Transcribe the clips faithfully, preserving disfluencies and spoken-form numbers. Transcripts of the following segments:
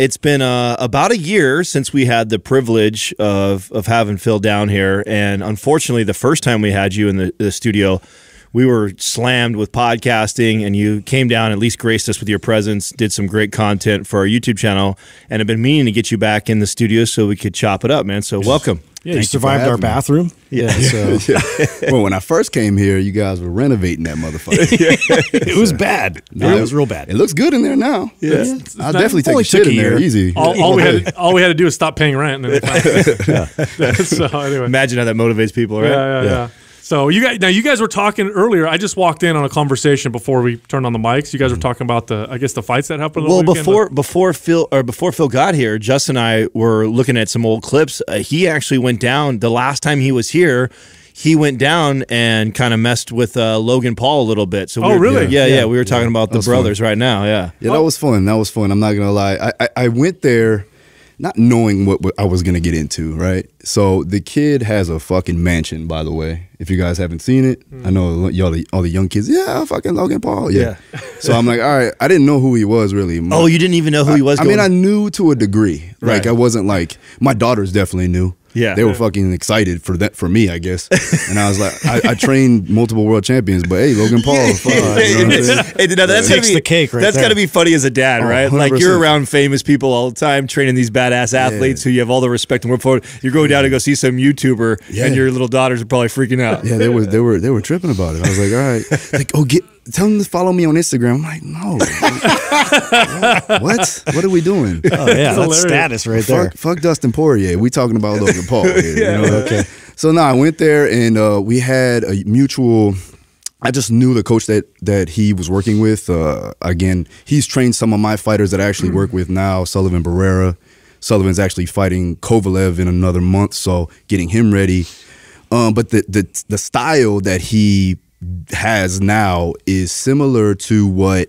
It's been uh, about a year since we had the privilege of of having Phil down here, and unfortunately, the first time we had you in the, the studio, we were slammed with podcasting, and you came down, at least graced us with your presence, did some great content for our YouTube channel, and have been meaning to get you back in the studio so we could chop it up, man. So welcome. Yeah, you survived our bathroom. Yeah. yeah. So. yeah. Well, when I first came here, you guys were renovating that motherfucker. It was bad. No, it was real bad. It looks good in there now. Yeah. It's, it's I'll not, definitely take a shit in there. Easy. All, all, we had, all we had to do was stop paying rent. And yeah. Yeah. So, anyway. Imagine how that motivates people, right? Yeah, yeah, yeah. yeah. So you guys, now you guys were talking earlier. I just walked in on a conversation before we turned on the mics. You guys were talking about the, I guess, the fights that happened. Well, weekend. before before Phil or before Phil got here, Justin and I were looking at some old clips. Uh, he actually went down the last time he was here. He went down and kind of messed with uh, Logan Paul a little bit. So we oh, were, really? Yeah, yeah. yeah we were talking yeah, about the brothers fun. right now. Yeah, yeah, that oh. was fun. That was fun. I'm not gonna lie. I I, I went there not knowing what, what I was going to get into, right? So the kid has a fucking mansion, by the way. If you guys haven't seen it, mm. I know y'all, the, all the young kids, yeah, fucking Logan Paul, yeah. yeah. So I'm like, all right, I didn't know who he was really. My, oh, you didn't even know who I, he was? I going mean, I knew to a degree. Right. Like, I wasn't like, my daughters definitely knew. Yeah, they were yeah. fucking excited for that for me, I guess. And I was like, I, I trained multiple world champions, but hey, Logan Paul, fuck, you know what I'm hey, now that's yeah. gonna be the cake. Right that's there. gotta be funny as a dad, right? Oh, like you're around famous people all the time, training these badass athletes yeah. who you have all the respect and work for. You're going yeah. down to go see some YouTuber, yeah. and your little daughters are probably freaking out. Yeah, they were they were they were tripping about it. I was like, all right, like oh get. Tell them to follow me on Instagram. I'm like, no. what? What are we doing? Oh, yeah. That's status right there. Fuck, fuck Dustin Poirier. We talking about Logan Paul. Here, yeah. You know? Okay. So, no, I went there, and uh, we had a mutual... I just knew the coach that that he was working with. Uh, again, he's trained some of my fighters that I actually mm. work with now, Sullivan Barrera. Sullivan's actually fighting Kovalev in another month, so getting him ready. Um, but the, the, the style that he... has now is similar to what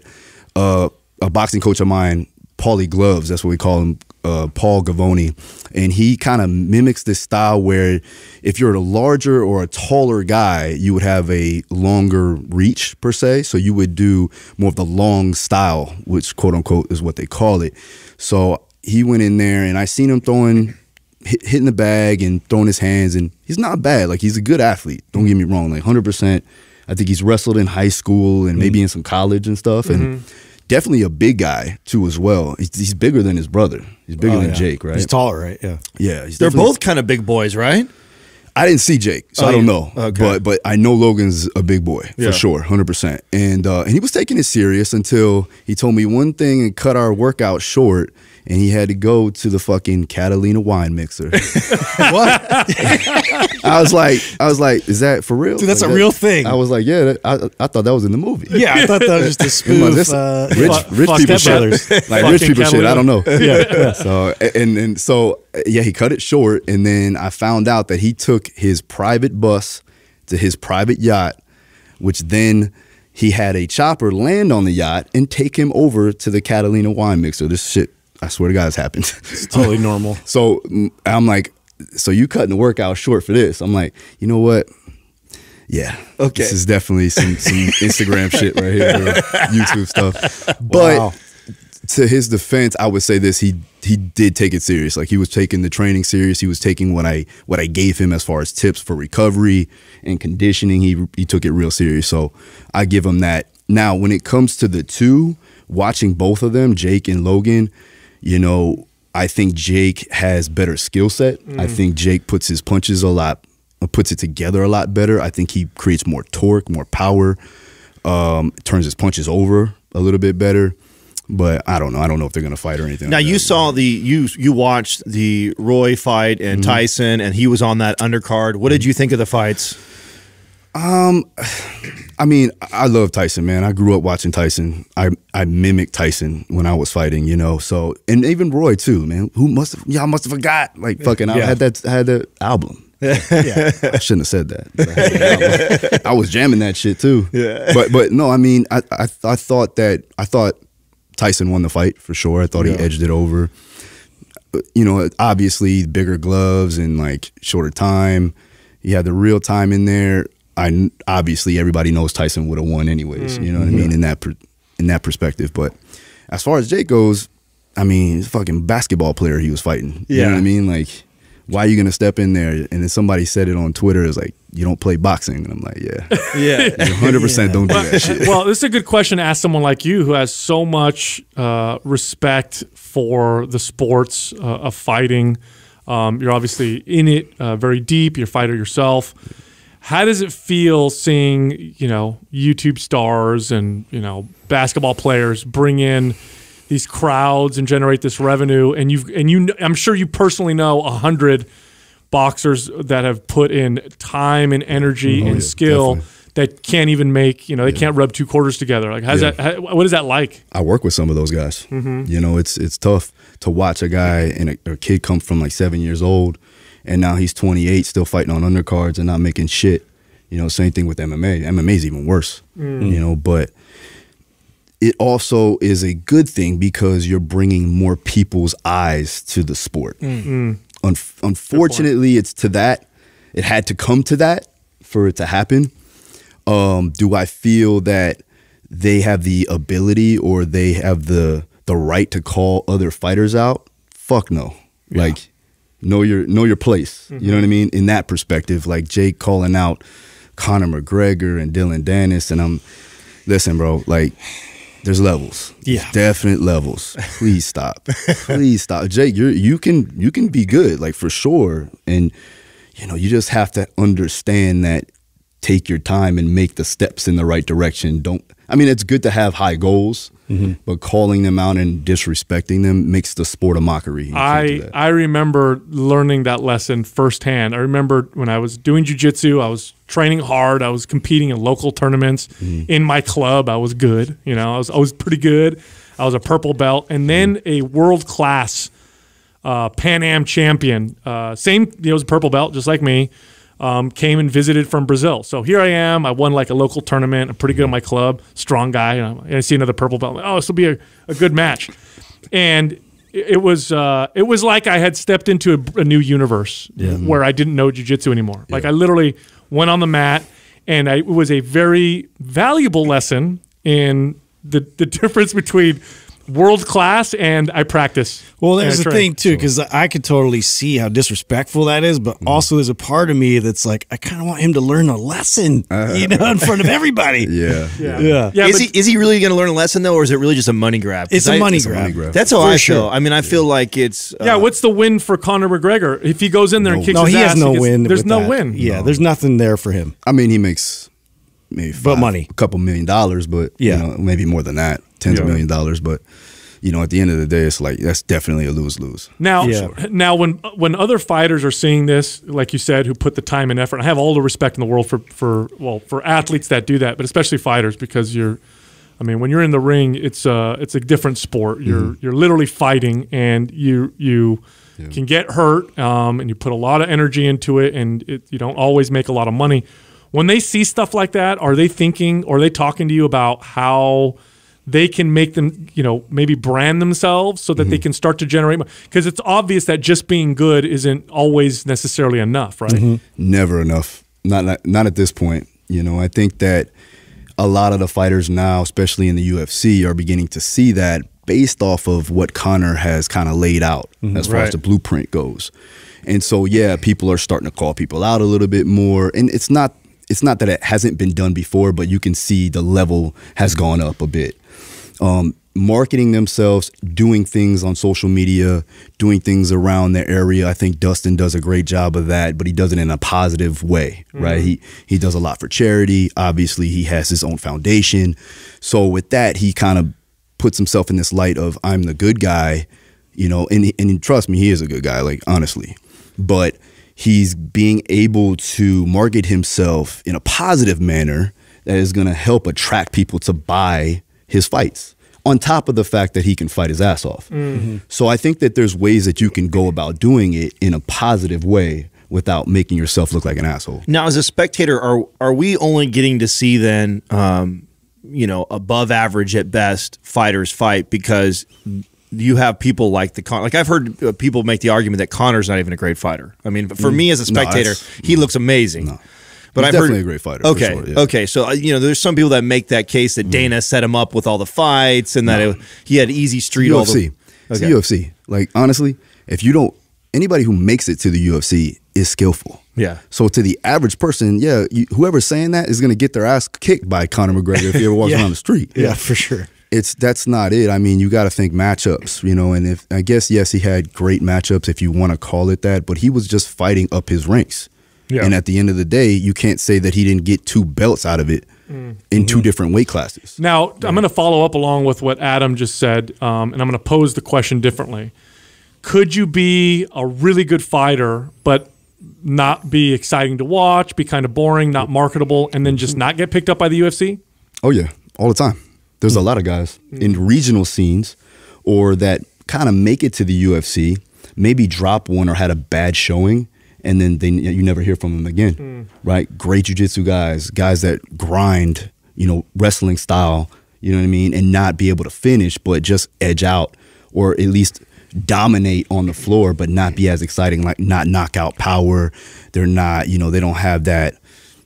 uh, a boxing coach of mine, Pauly Gloves, that's what we call him, uh, Paul Gavoni, and he kind of mimics this style where if you're a larger or a taller guy, you would have a longer reach per se, so you would do more of the long style, which quote unquote is what they call it. So he went in there and I seen him throwing... hitting the bag and throwing his hands, and he's not bad. Like, he's a good athlete. Don't get me wrong. Like, one hundred percent. I think he's wrestled in high school and maybe in some college and stuff, and mm-hmm. definitely a big guy, too, as well. He's, he's bigger than his brother. He's bigger oh, than yeah. Jake, right? He's taller, right? Yeah. Yeah. He's They're both kind of big boys, right? I didn't see Jake, so oh, I don't know. Okay. But but I know Logan's a big boy, for yeah. sure, one hundred percent. And, uh, and he was taking it serious until he told me one thing and cut our workout short, and he had to go to the fucking Catalina wine mixer. What? I was like, I was like, is that for real? Dude, that's like, a that, real thing. I was like, yeah, that, I, I thought that was in the movie. Yeah, I thought that was just a spoof. This, uh, rich rich people shit. Like rich people shit. I don't know. Yeah. yeah. So and and so yeah, he cut it short, and then I found out that he took his private bus to his private yacht, which then. He had a chopper land on the yacht and take him over to the Catalina wine mixer. This shit. I swear to God, it's happened. It's totally normal. So I'm like, so you cutting the workout short for this? I'm like, you know what? Yeah. Okay. This is definitely some, some Instagram shit right here, YouTube stuff. But wow. to his defense, I would say this: he he did take it serious. Like, he was taking the training serious. He was taking what I what I gave him as far as tips for recovery and conditioning. He he took it real serious. So I give him that. Now, when it comes to the two, watching both of them, Jake and Logan. You know, I think Jake has better skill set. Mm. I think Jake puts his punches a lot, puts it together a lot better. I think he creates more torque, more power, um, turns his punches over a little bit better. But I don't know. I don't know if they're going to fight or anything. Now, like you that. saw the, you you watched the Roy fight and mm-hmm. Tyson, and he was on that undercard. What did you think of the fights? Um, I mean, I love Tyson, man. I grew up watching Tyson. I I mimicked Tyson when I was fighting, you know. So, and even Roy too, man. Who must have y'all must have forgot? Like fucking, yeah. I had that I had that album. Yeah. yeah, I shouldn't have said that. But I, that I was jamming that shit too. Yeah, but but no, I mean, I I, I thought that I thought Tyson won the fight for sure. I thought yeah. he edged it over. You know, obviously bigger gloves and like shorter time. He had the real time in there. I obviously everybody knows Tyson would have won anyways, you know what I mean, yeah. in that per, in that perspective. But as far as Jake goes, I mean, he's a fucking basketball player he was fighting. You yeah. know what I mean? Like, why are you going to step in there? And then somebody said it on Twitter. It was like, you don't play boxing. And I'm like, yeah. Yeah. one hundred percent yeah. don't do that shit. Well, this is a good question to ask someone like you who has so much uh, respect for the sports uh, of fighting. Um, you're obviously in it uh, very deep. You're a fighter yourself. How does it feel seeing, you know, YouTube stars and, you know, basketball players bring in these crowds and generate this revenue? And you've, and you, I'm sure you personally know a hundred boxers that have put in time and energy oh, and yeah, skill definitely. that can't even make, you know, they yeah. can't rub two quarters together. Like, how's yeah. that? How, what is that like? I work with some of those guys. Mm-hmm. You know, it's it's tough to watch a guy and a, a kid come from like seven years old. And now he's twenty-eight, still fighting on undercards and not making shit. You know, same thing with M M A. M M A is even worse, mm. you know, but it also is a good thing because you're bringing more people's eyes to the sport. Mm-hmm. Un unfortunately, it's to that. It had to come to that for it to happen. Um, do I feel that they have the ability or they have the, the right to call other fighters out? Fuck no. Yeah. Like, Know your know your place. Mm-hmm. You know what I mean? In that perspective, like Jake calling out Conor McGregor and Dylan Dennis, and I'm listen, bro. Like, there's levels. Yeah, there's definite levels. Please stop. Please stop, Jake. You you can you can be good, like for sure. And you know you just have to understand that. Take your time and make the steps in the right direction. Don't. I mean, it's good to have high goals. Mm-hmm. But calling them out and disrespecting them makes the sport a mockery. I, I remember learning that lesson firsthand. I remember when I was doing jiu-jitsu, I was training hard. I was competing in local tournaments. Mm-hmm. In my club, I was good. You know, I was, I was pretty good. I was a purple belt. And then mm-hmm. a world-class uh, Pan Am champion, uh, same, you know, was a purple belt, just like me, um, came and visited from Brazil. So here I am. I won like a local tournament. I'm pretty good at my club, strong guy. And, and I see another purple belt. Like, oh, this will be a, a good match. And it, it was uh, it was like I had stepped into a, a new universe yeah. where I didn't know jiu-jitsu anymore. Yeah. Like I literally went on the mat, and I, it was a very valuable lesson in the, the difference between world class and I practice. Well, there's the thing too, because I could totally see how disrespectful that is, but mm-hmm. also there's a part of me that's like, I kind of want him to learn a lesson, uh, you know, in front of everybody. Yeah, yeah, yeah. yeah is he is he really going to learn a lesson though, or is it really just a money grab? It's a I, money it's grab. A money grab. That's how I sure. feel. I mean, I yeah. feel like it's uh, yeah. What's the win for Conor McGregor if he goes in there no, and kicks? No, his he has ass, no he gets, win. There's no that. win. Yeah, no. there's nothing there for him. I mean, he makes maybe five, but money, a couple million dollars, but yeah, you know, maybe more than that. Tens yeah. of million dollars, but you know, at the end of the day, it's like that's definitely a lose lose. Now, yeah. sure. now, when when other fighters are seeing this, like you said, who put the time and effort, and I have all the respect in the world for for well for athletes that do that, but especially fighters because you're, I mean, when you're in the ring, it's uh it's a different sport. You're mm-hmm. you're literally fighting, and you you yeah. can get hurt, um, and you put a lot of energy into it, and it, you don't always make a lot of money. When they see stuff like that, are they thinking? Or are they talking to you about how they can make them, you know, maybe brand themselves so that mm-hmm. they can start to generate money? Because it's obvious that just being good isn't always necessarily enough, right? Mm-hmm. Never enough. Not, not not at this point. You know, I think that a lot of the fighters now, especially in the U F C, are beginning to see that based off of what Conor has kind of laid out mm-hmm. as far right. as the blueprint goes. And so, yeah, people are starting to call people out a little bit more. And it's not, it's not that it hasn't been done before, but you can see the level has gone up a bit. Um, marketing themselves, doing things on social media, doing things around their area. I think Dustin does a great job of that, but he does it in a positive way, mm-hmm. right? He he does a lot for charity. Obviously, he has his own foundation. So with that, he kind of puts himself in this light of I'm the good guy, you know, and, and trust me, he is a good guy, like honestly, but he's being able to market himself in a positive manner that is going to help attract people to buy his fights on top of the fact that he can fight his ass off. Mm-hmm. So I think that there's ways that you can go about doing it in a positive way without making yourself look like an asshole. Now, as a spectator, are, are we only getting to see then, um, you know, above average at best fighters fight because you have people like the Conor? Like I've heard people make the argument that Conor's not even a great fighter. I mean, for mm. me as a spectator, no, he no, looks amazing. No. But I've definitely heard, a great fighter. Okay, sure, yeah. okay. So you know, there's some people that make that case that Dana set him up with all the fights and that no. it, he had easy street. U F C. All the It's okay. The U F C. Like, honestly, if you don't, anybody who makes it to the U F C is skillful. Yeah. So to the average person, yeah, you, whoever's saying that is going to get their ass kicked by Conor McGregor if he ever walks yeah. around the street. Yeah, yeah, for sure. It's that's not it. I mean, you got to think matchups, you know, and if I guess, yes, he had great matchups if you want to call it that, but he was just fighting up his ranks. Yeah. And at the end of the day, you can't say that he didn't get two belts out of it mm. in two mm-hmm. different weight classes. Now, yeah. I'm going to follow up along with what Adam just said, um, and I'm going to pose the question differently. Could you be a really good fighter, but not be exciting to watch, be kind of boring, not marketable, and then just not get picked up by the U F C? Oh, yeah. All the time. There's a lot of guys in regional scenes or that kind of make it to the U F C, maybe drop one or had a bad showing, and then they, you never hear from them again, mm. right? Great jiu-jitsu guys, guys that grind, you know, wrestling style, you know what I mean, and not be able to finish but just edge out or at least dominate on the floor but not be as exciting, like not knockout power. They're not, you know, they don't have that.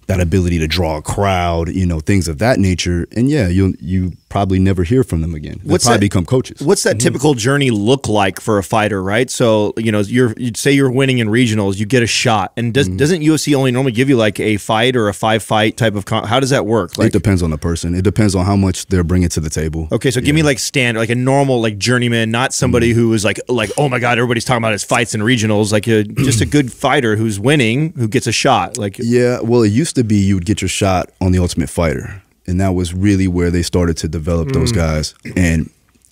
that ability to draw a crowd, you know, things of that nature. And yeah, you'll, you probably never hear from them again. They'll what's probably that, become coaches. What's that mm-hmm. typical journey look like for a fighter, right? So, you know, you're, you'd say you're winning in regionals, you get a shot. And does, mm-hmm. doesn't U F C only normally give you like a fight or a five-fight type of, con how does that work? Like, it depends on the person. It depends on how much they're bringing to the table. Okay, so yeah. give me like standard, like a normal like journeyman, not somebody mm-hmm. who is like, like, oh my God, everybody's talking about his fights in regionals. Like a, just a good fighter who's winning, who gets a shot. Like, yeah, well, it used to be you would get your shot on the Ultimate Fighter, and that was really where they started to develop mm. those guys, and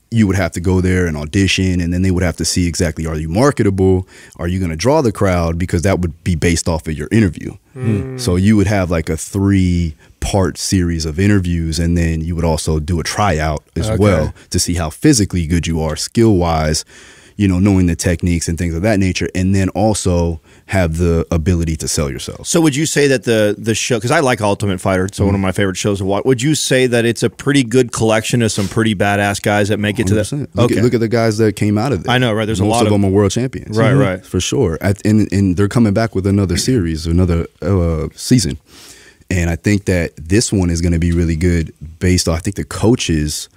you would have to go there and audition, and then they would have to see exactly, are you marketable, are you going to draw the crowd, because that would be based off of your interview. mm. So you would have like a three part series of interviews, and then you would also do a tryout as okay. well to see how physically good you are, skill wise, you know, knowing the techniques and things of that nature, and then also have the ability to sell yourself. So would you say that the the show, because I like Ultimate Fighter, it's mm-hmm. one of my favorite shows to watch, would you say that it's a pretty good collection of some pretty badass guys that make it to that? Look, okay. at, look at the guys that came out of there. I know, right? There's Most a lot of, of them are world champions. Right, mm-hmm. right. For sure. At, and, and they're coming back with another series, another uh, season. And I think that this one is going to be really good based on, I think the coaches...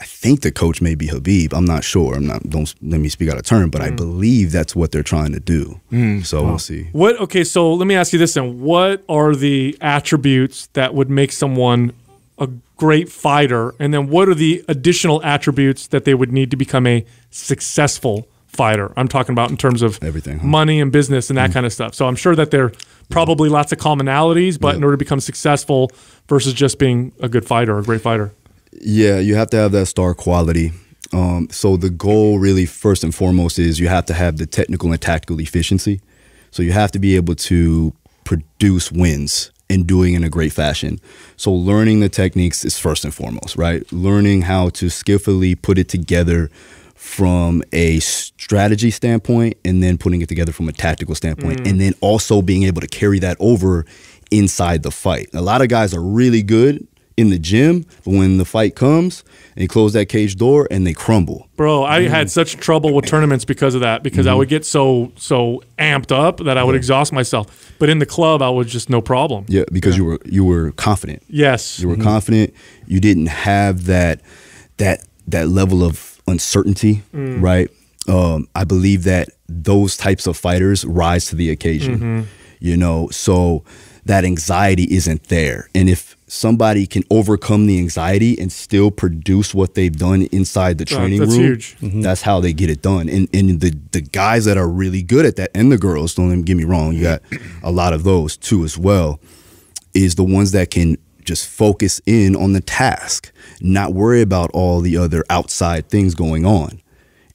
I think the coach may be Habib. I'm not sure. I'm not. Don't let me speak out of turn, but mm. I believe that's what they're trying to do. Mm. So wow. we'll see. What? Okay. So let me ask you this then: what are the attributes that would make someone a great fighter, and then what are the additional attributes that they would need to become a successful fighter? I'm talking about in terms of everything, huh? money and business and that mm. kind of stuff. So I'm sure that there are probably yeah. lots of commonalities, but yeah. in order to become successful versus just being a good fighter or a great fighter. Yeah, you have to have that star quality. Um, so the goal really first and foremost is you have to have the technical and tactical efficiency. So you have to be able to produce wins and doing it in a great fashion. So learning the techniques is first and foremost, right? Learning how to skillfully put it together from a strategy standpoint, and then putting it together from a tactical standpoint, mm. and then also being able to carry that over inside the fight. A lot of guys are really good in the gym, but when the fight comes, they close that cage door and they crumble. Bro, I mm. had such trouble with tournaments because of that, because mm. I would get so so amped up that I would yeah. exhaust myself. But in the club, I was just no problem. Yeah, because yeah. you were you were confident. Yes, you were mm. confident. You didn't have that that that level of uncertainty, mm. right? Um, I believe that those types of fighters rise to the occasion. Mm-hmm. You know, so that anxiety isn't there, and if somebody can overcome the anxiety and still produce what they've done inside the training oh, that's room. Huge. Mm-hmm. That's how they get it done. And and the the guys that are really good at that, and the girls, don't get me wrong, you got a lot of those too as well, is the ones that can just focus in on the task, not worry about all the other outside things going on.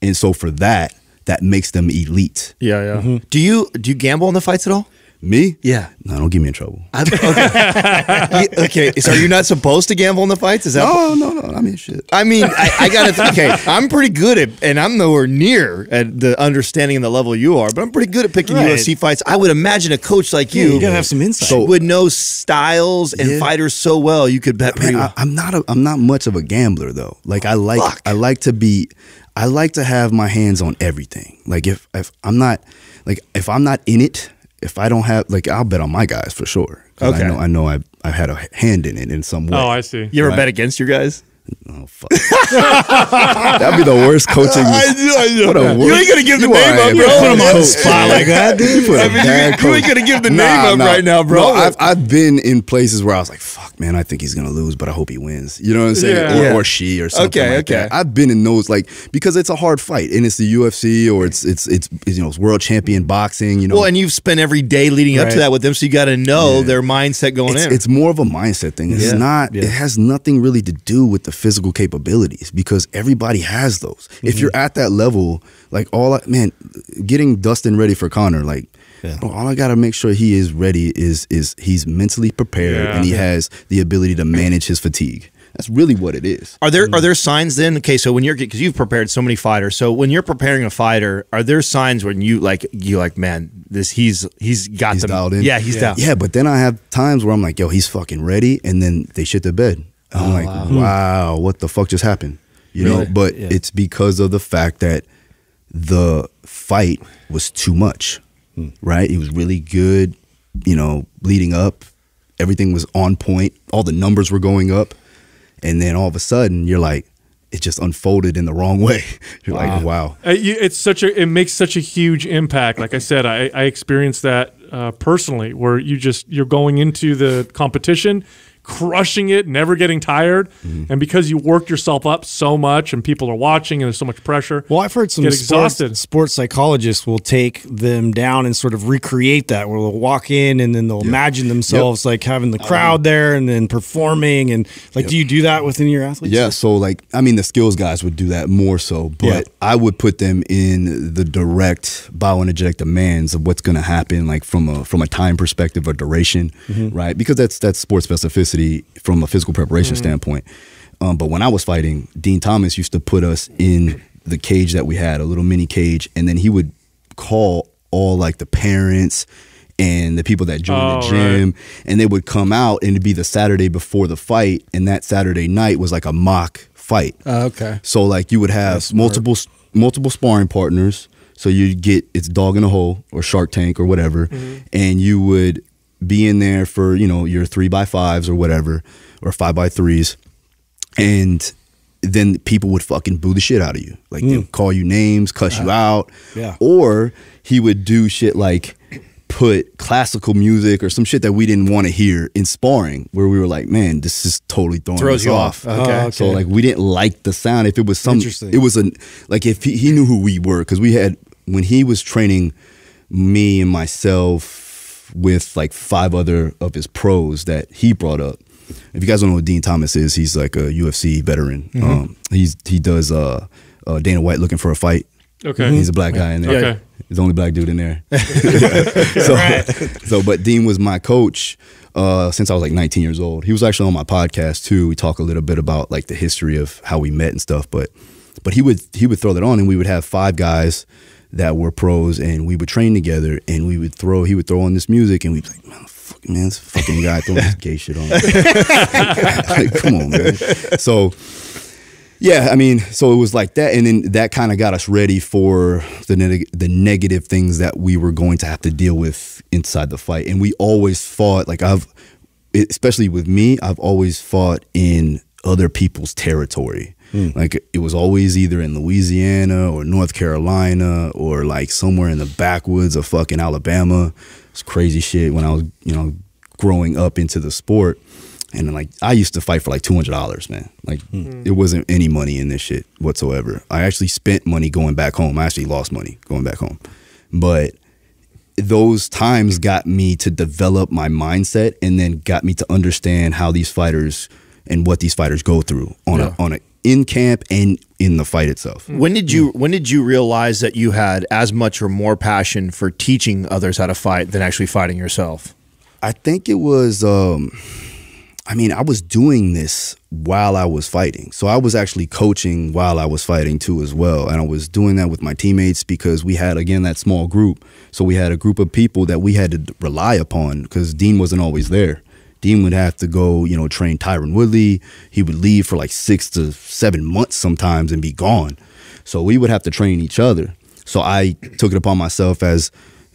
And so for that, that makes them elite. Yeah, yeah. Mm-hmm. Do you do you gamble on the fights at all? Me? Yeah. No, don't get me in trouble. I, okay. okay. So are you not supposed to gamble in the fights? Is that? No, no, no. I mean, shit. I mean, I, I got to. Okay. I'm pretty good at, and I'm nowhere near at the understanding and the level you are, but I'm pretty good at picking right. U F C fights. I would imagine a coach like you, yeah, you gotta have some insight. So, would know styles and yeah. fighters so well. You could bet pretty well. I, I'm not. A, I'm not much of a gambler though. Like I like. Fuck. I like to be. I like to have my hands on everything. Like if if I'm not, like if I'm not in it. If I don't have, like, I'll bet on my guys for sure. Okay. I know, I know I've, I've had a hand in it in some way. Oh, I see. You ever right? bet against your guys? Oh fuck! That'd be the worst coaching. I know, I know. What a worst. You ain't gonna give the you name up, bro. Put him on the spot like that, dude. You, I mean, you, you ain't gonna give the nah, name up nah. right now, bro. No, I've, I've been in places where I was like, "Fuck, man, I think he's gonna lose, but I hope he wins." You know what I'm saying? Yeah. Or, yeah. or she, or something. Okay, like okay. That. I've been in those like because it's a hard fight, and it's the U F C, or it's it's it's you know it's world champion boxing. You know, well, and you've spent every day leading right. up to that with them, so you got to know yeah. their mindset going it's, in. It's more of a mindset thing. It's yeah. not. Yeah. It has nothing really to do with the physical capabilities because everybody has those. Mm-hmm. If you're at that level, like all I, man, getting Dustin ready for Conor, like yeah. bro, all I gotta make sure he is ready is is he's mentally prepared yeah. and he has the ability to manage his fatigue. That's really what it is. Are there are there signs then? Okay, so when you're because you've prepared so many fighters, so when you're preparing a fighter, are there signs when you like you like man, this he's he's got he's dialed in. Yeah, he's yeah. down. Yeah, but then I have times where I'm like, yo, he's fucking ready, and then they shit the bed. I'm oh, like, wow. wow, what the fuck just happened? You really? know, but yeah. it's because of the fact that the fight was too much, mm. right? It was really good, you know, leading up. Everything was on point. All the numbers were going up. And then all of a sudden, you're like, it just unfolded in the wrong way. You're wow. like, wow. It's such a, it makes such a huge impact. Like I said, I, I experienced that uh, personally where you just, you're going into the competition, crushing it, never getting tired, mm-hmm. and because you worked yourself up so much and people are watching and there's so much pressure. Well, I've heard some get exhausted. Sports, sports psychologists will take them down and sort of recreate that where they'll walk in and then they'll yep. imagine themselves yep. like having the crowd there and then performing and like yep. do you do that within your athletes? Yeah, so like I mean the skills guys would do that more so, but yep. I would put them in the direct bioenergetic demands of what's going to happen like from a from a time perspective or duration, mm-hmm. right? Because that's that's sports specificity from a physical preparation mm-hmm. standpoint. Um, but when I was fighting, Dean Thomas used to put us in the cage that we had, a little mini cage, and then he would call all like the parents and the people that joined oh, the gym, right. and they would come out and it'd be the Saturday before the fight, and that Saturday night was like a mock fight. Oh, okay. So like you would have multiple multiple sparring partners, so you'd get it's dog in a hole or Shark Tank or whatever, mm-hmm. and you would be in there for, you know, your three by fives or whatever, or five by threes. And then people would fucking boo the shit out of you. Like mm. they'd call you names, cuss uh, you out. Yeah. Or he would do shit like put classical music or some shit that we didn't want to hear in sparring where we were like, man, this is totally throwing Throws us you off. off. Okay. Oh, okay. So like we didn't like the sound. If it was some, it was a, like if he, he knew who we were, cause we had, when he was training me and myself, with like five other of his pros that he brought up. If you guys don't know what Dean Thomas is, he's like a U F C veteran. Mm-hmm. um, he's he does uh, uh, Dana White Looking for a Fight. Okay, mm-hmm. he's a black guy in there. Okay. He's the only black dude in there. so, right. so, but Dean was my coach uh, since I was like nineteen years old. He was actually on my podcast too. We talk a little bit about like the history of how we met and stuff. But but he would he would throw that on, and we would have five guys that were pros, and we would train together, and we would throw, he would throw on this music, and we'd be like, man, fuck, man, this fucking guy throwing this gay shit on. Like, come on, man. So, yeah, I mean, so it was like that, and then that kind of got us ready for the, neg the negative things that we were going to have to deal with inside the fight. And we always fought, like I've, especially with me, I've always fought in other people's territory. Mm. Like it was always either in Louisiana or North Carolina or like somewhere in the backwoods of fucking Alabama. It's crazy shit when I was, you know, growing up into the sport. And then like I used to fight for like two hundred dollars, man. Like mm. it wasn't any money in this shit whatsoever. I actually spent money going back home. I actually lost money going back home. But those times got me to develop my mindset and then got me to understand how these fighters and what these fighters go through on yeah. a, on a, in camp and in the fight itself. When did you when did you realize that you had as much or more passion for teaching others how to fight than actually fighting yourself? I think it was um I mean, I was doing this while I was fighting. So I was actually coaching while I was fighting too as well. And I was doing that with my teammates because we had, again, that small group. So we had a group of people that we had to rely upon because Dean wasn't always there. Dean would have to go, you know, train Tyron Woodley. He would leave for like six to seven months sometimes and be gone. So we would have to train each other. So I took it upon myself as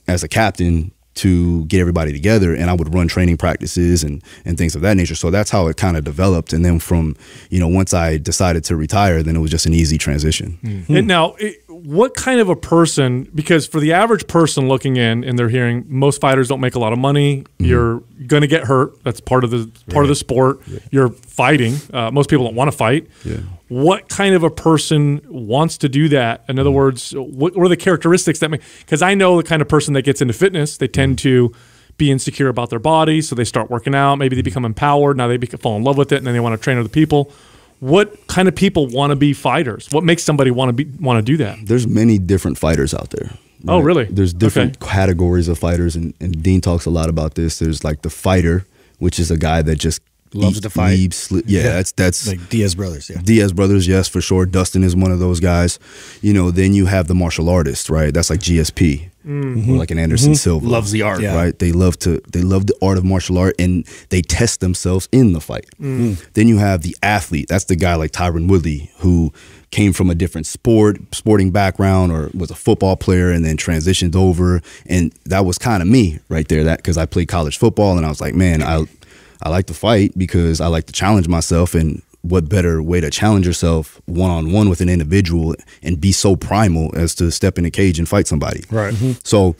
as a captain to get everybody together, and I would run training practices and and things of that nature. So that's how it kind of developed. And then from, you know, once I decided to retire, then it was just an easy transition. Mm-hmm. And now, it, what kind of a person, because for the average person looking in and they're hearing most fighters don't make a lot of money, mm-hmm. you're going to get hurt. That's part of the part yeah. of the sport. Yeah. You're fighting. Uh, most people don't want to fight. Yeah. What kind of a person wants to do that? In other mm-hmm. words, what, what are the characteristics that make, because I know the kind of person that gets into fitness, they tend to be insecure about their body, so they start working out. Maybe they become empowered. Now they become, fall in love with it, and then they want to train other people. What kind of people want to be fighters? What makes somebody want to be want to do that? There's many different fighters out there. Right? Oh, really? There's different okay. categories of fighters, and, and Dean talks a lot about this. There's like the fighter, which is a guy that just loves eat, to fight. Eat, yeah, yeah, that's that's like Diaz brothers. Yeah, Diaz brothers. Yes, for sure. Dustin is one of those guys. You know, then you have the martial artist, right? That's like G S P, mm-hmm. like an Anderson mm-hmm. Silva. Loves the art, yeah. right? They love to they love the art of martial art, and they test themselves in the fight. Mm. Then you have the athlete. That's the guy like Tyron Woodley, who came from a different sport, sporting background, or was a football player and then transitioned over, and that was kind of me right there. That because I played college football, and I was like, man, I. I like to fight because I like to challenge myself, and what better way to challenge yourself one-on-one with an individual and be so primal as to step in a cage and fight somebody. Right. Mm-hmm. So,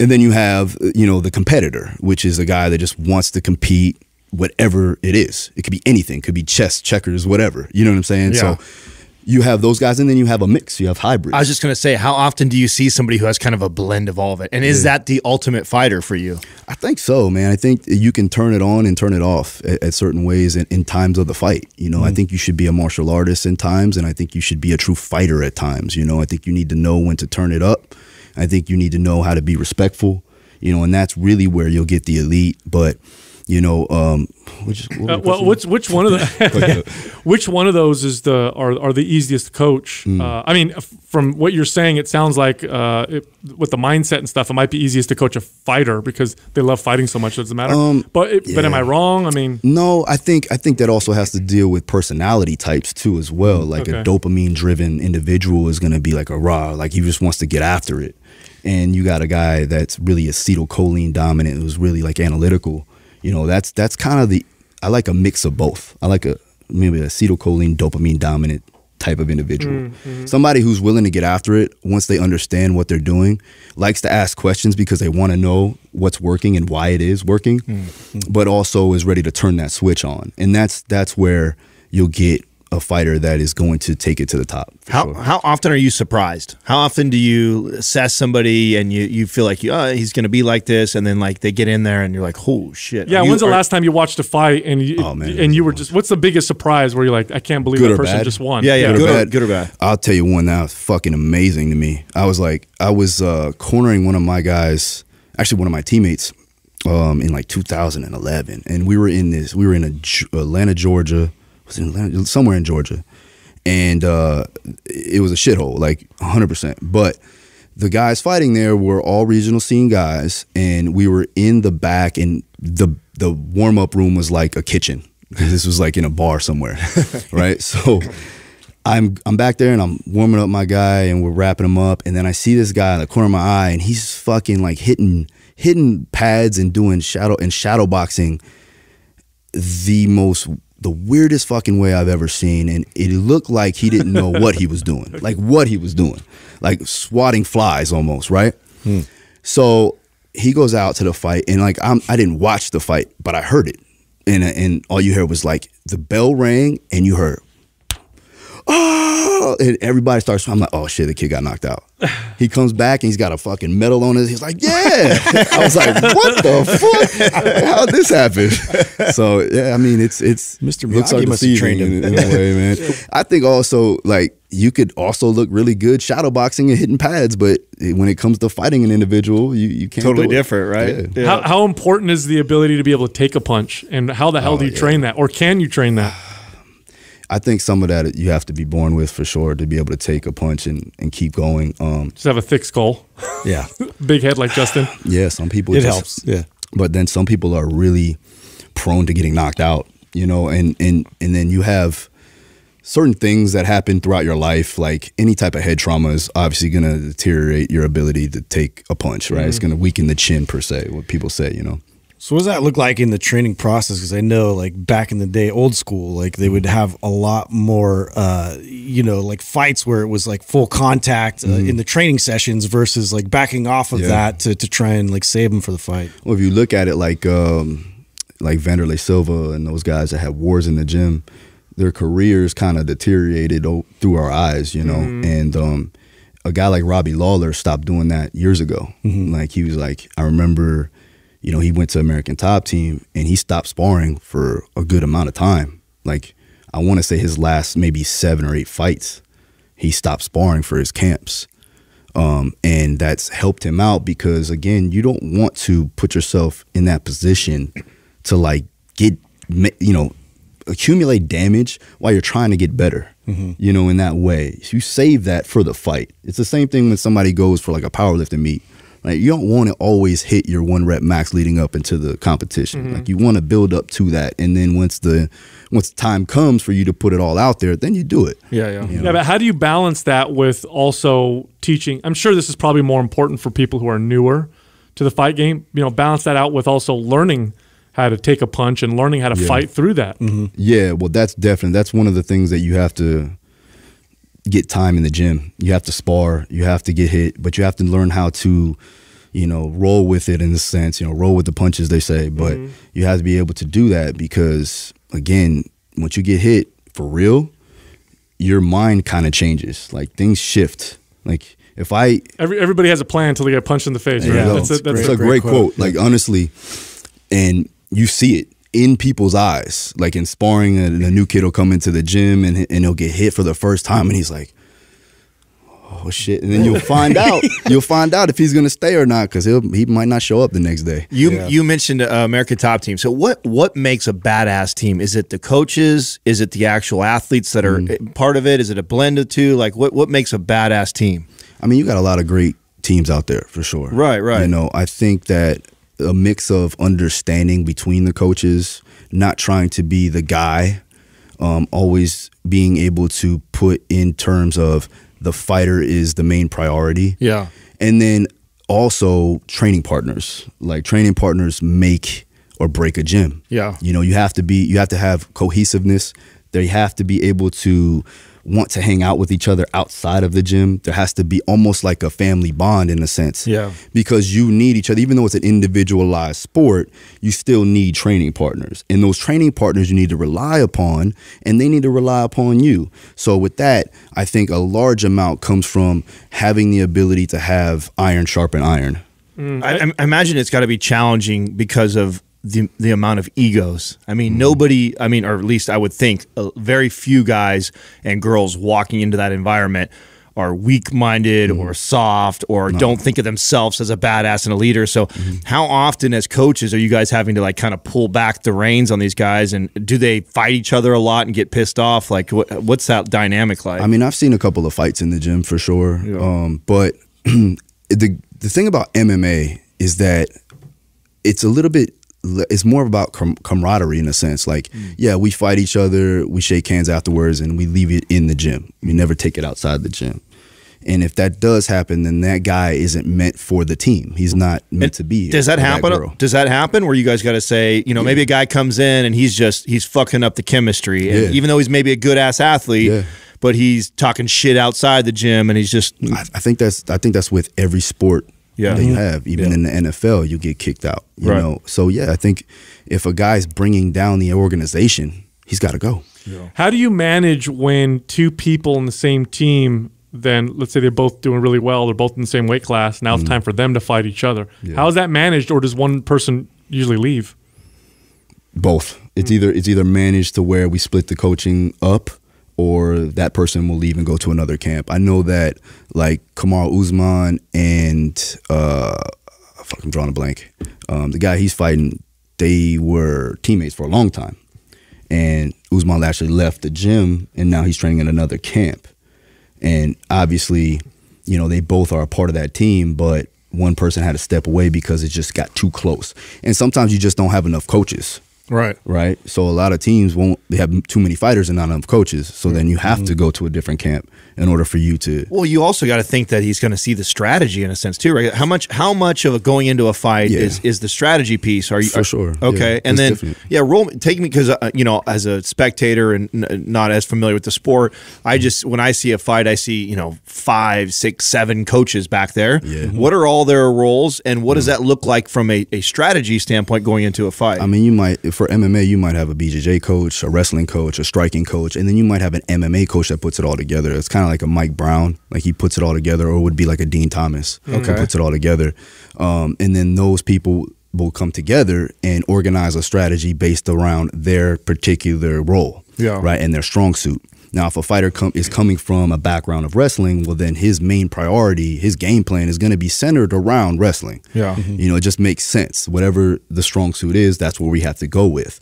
and then you have, you know, the competitor, which is a guy that just wants to compete, whatever it is. It could be anything. It could be chess, checkers, whatever. You know what I'm saying? Yeah. So you have those guys, and then you have a mix. You have hybrids. I was just going to say, how often do you see somebody who has kind of a blend of all of it? And is yeah. that the ultimate fighter for you? I think so, man. I think you can turn it on and turn it off at, at certain ways in, in times of the fight. You know, mm-hmm. I think you should be a martial artist in times, and I think you should be a true fighter at times. You know, I think you need to know when to turn it up. I think you need to know how to be respectful, you know, and that's really where you'll get the elite. But you know, um, which, what uh, well, which which one of the which one of those is the are are the easiest to coach? Mm. Uh, I mean, from what you're saying, it sounds like uh, it, with the mindset and stuff, it might be easiest to coach a fighter because they love fighting so much. It doesn't matter. Um, but it, yeah. but am I wrong? I mean, no, I think I think that also has to deal with personality types too, as well. Like okay. a dopamine-driven individual is going to be like a raw, like he just wants to get after it, and you got a guy that's really acetylcholine dominant, who's really like analytical. You know, that's that's kind of the, I like a mix of both. I like a maybe acetylcholine, dopamine dominant type of individual. Mm-hmm. Somebody who's willing to get after it once they understand what they're doing, likes to ask questions because they want to know what's working and why it is working, mm-hmm. but also is ready to turn that switch on. And that's that's where you'll get a fighter that is going to take it to the top. How sure. how often are you surprised? How often do you assess somebody and you you feel like you, oh, he's going to be like this, and then like they get in there and you're like, oh shit. Yeah, you, when's the last time you watched a fight and you, oh, man, and you were just, what's the biggest surprise where you're like, I can't believe that person bad? just won? Yeah, yeah, good, good, or bad. good or bad. I'll tell you one that was fucking amazing to me. I was like, I was uh, cornering one of my guys, actually one of my teammates, um, in like two thousand eleven, and we were in this, we were in a, Atlanta, Georgia. Was in Atlanta, somewhere in Georgia, and uh, it was a shithole, like one hundred percent. But the guys fighting there were all regional scene guys, and we were in the back, and the the warm up room was like a kitchen. This was like in a bar somewhere, right? So I'm I'm back there, and I'm warming up my guy, and we're wrapping him up, and then I see this guy in the corner of my eye, and he's fucking like hitting hitting pads and doing shadow and shadow boxing, the most. The weirdest fucking way I've ever seen, and it looked like he didn't know what he was doing, like what he was doing, like swatting flies almost, right? Hmm. So he goes out to the fight, and like I'm, I didn't watch the fight, but I heard it, and and all you heard was like the bell rang, and you heard, oh, and everybody starts. I'm like, oh shit, the kid got knocked out. He comes back and he's got a fucking medal on his. He's like, yeah. I was like, what the fuck? How'd this happen? So yeah, I mean, it's it's Mister Miyagi must have trained him in a way, man. I think also like you could also look really good shadow boxing and hitting pads, but when it comes to fighting an individual, you you can't totally do it. different, right? Yeah. Yeah. How, how important is the ability to be able to take a punch, and how the hell oh, do you yeah. train that, or can you train that? I think some of that you have to be born with for sure to be able to take a punch and, and keep going. Um, just have a thick skull. Yeah. Big head like Justin. Yeah, some people. It just, helps. Yeah. But then some people are really prone to getting knocked out, you know, and, and, and then you have certain things that happen throughout your life, like any type of head trauma is obviously going to deteriorate your ability to take a punch, right? Mm-hmm. It's going to weaken the chin per se, what people say, you know? So what does that look like in the training process? Because I know, like, back in the day, old school, like, they would have a lot more, uh, you know, like, fights where it was, like, full contact uh, mm. in the training sessions versus, like, backing off of yeah. that to, to try and, like, save them for the fight. Well, if you look at it, like, um, like Vanderlei Silva and those guys that had wars in the gym, their careers kind of deteriorated through our eyes, you know, mm. and um, a guy like Robbie Lawler stopped doing that years ago. Mm-hmm. Like, he was like, I remember... You know, he went to American Top Team and he stopped sparring for a good amount of time. Like, I want to say his last maybe seven or eight fights, he stopped sparring for his camps. Um, and that's helped him out because, again, you don't want to put yourself in that position to, like, get, you know, accumulate damage while you're trying to get better, mm-hmm. you know, in that way. You save that for the fight. It's the same thing when somebody goes for, like, a powerlifting meet. Like, you don't want to always hit your one rep max leading up into the competition. Mm-hmm. Like, you want to build up to that, and then once the once the time comes for you to put it all out there, then you do it. Yeah, yeah. You know? Yeah, but how do you balance that with also teaching? I'm sure this is probably more important for people who are newer to the fight game. You know, balance that out with also learning how to take a punch and learning how to yeah. fight through that. Mm-hmm. Yeah, well, that's definitely that's one of the things that you have to get time in the gym. You have to spar, you have to get hit, but you have to learn how to, you know, roll with it in a sense, you know, roll with the punches, they say, but mm-hmm. you have to be able to do that because, again, once you get hit for real, your mind kind of changes. Like, things shift. Like, if I... Every, everybody has a plan until they get punched in the face. Right? Yeah, that's a, that's it's a great, great quote. quote. Like, honestly, and you see it in people's eyes, like in sparring, a, a new kid will come into the gym and, and he'll get hit for the first time and he's like, oh shit. And then you'll find out, you'll find out if he's going to stay or not, because he'll, he might not show up the next day. You yeah. you mentioned uh, American Top Team. So what, what makes a badass team? Is it the coaches? Is it the actual athletes that are mm-hmm. part of it? Is it a blend of two? Like, what, what makes a badass team? I mean, you got a lot of great teams out there for sure. Right, right. You know, I think that a mix of understanding between the coaches, not trying to be the guy, um, always being able to put in terms of the fighter is the main priority. Yeah. And then also training partners. Like, training partners make or break a gym. Yeah. You know, you have to be, you have to have cohesiveness. They have to be able to want to hang out with each other outside of the gym. There has to be almost like a family bond in a sense. Yeah. Because you need each other. Even though it's an individualized sport, you still need training partners. And those training partners you need to rely upon, and they need to rely upon you. So with that, I think a large amount comes from having the ability to have iron sharpen iron. Mm, I, I imagine it's got to be challenging because of the the amount of egos. I mean, mm-hmm. nobody, I mean, or at least I would think uh, very few guys and girls walking into that environment are weak-minded mm-hmm. or soft or no. don't think of themselves as a badass and a leader. So mm-hmm. how often as coaches are you guys having to, like, kind of pull back the reins on these guys, and do they fight each other a lot and get pissed off? Like, what, what's that dynamic like? I mean, I've seen a couple of fights in the gym for sure. Yeah. Um, but the, the thing about M M A is that it's a little bit, it's more about com camaraderie in a sense. Like, mm. yeah, we fight each other, we shake hands afterwards, and we leave it in the gym. We never take it outside the gym. And if that does happen, then that guy isn't meant for the team. He's not meant and to be. Does that happen? That does that happen where you guys got to say, you know, yeah. maybe a guy comes in and he's just, he's fucking up the chemistry. And yeah. even though he's maybe a good ass athlete, yeah. but he's talking shit outside the gym and he's just. I, I think that's, I think that's with every sport. Yeah. That you have. Even yeah. in the N F L, you get kicked out. You right. know. So yeah, I think if a guy's bringing down the organization, he's got to go. Yeah. How do you manage when two people in the same team, then let's say they're both doing really well, they're both in the same weight class, now mm-hmm. it's time for them to fight each other. Yeah. How is that managed, or does one person usually leave? Both. It's mm-hmm. either it's either managed to where we split the coaching up, or that person will leave and go to another camp. I know that, like, Kamaru Usman and uh, fuck, I'm drawing a blank. Um, the guy he's fighting, they were teammates for a long time, and Usman actually left the gym, and now he's training in another camp. And obviously, you know, they both are a part of that team, but one person had to step away because it just got too close. And sometimes you just don't have enough coaches. Right. Right. So a lot of teams won't, they have too many fighters and not enough coaches. So mm-hmm. then you have to go to a different camp in order for you to. Well, you also got to think that he's going to see the strategy in a sense too, right? How much, how much of a going into a fight yeah. is, is the strategy piece? Are you for are, sure. Okay. Yeah, and then, different. yeah, roll, take me, because, uh, you know, as a spectator and n not as familiar with the sport, I just, when I see a fight, I see, you know, five, six, seven coaches back there. Yeah. What are all their roles and what mm-hmm. does that look like from a, a strategy standpoint going into a fight? I mean, you might, if for M M A, you might have a B J J coach, a wrestling coach, a striking coach, and then you might have an M M A coach that puts it all together. It's kind of like a Mike Brown, like he puts it all together, or it would be like a Dean Thomas okay. who puts it all together. Um, and then those people will come together and organize a strategy based around their particular role, yeah. right, and their strong suit. Now, if a fighter com is coming from a background of wrestling, well, then his main priority, his game plan is going to be centered around wrestling. Yeah. Mm-hmm. You know, it just makes sense. Whatever the strong suit is, that's what we have to go with.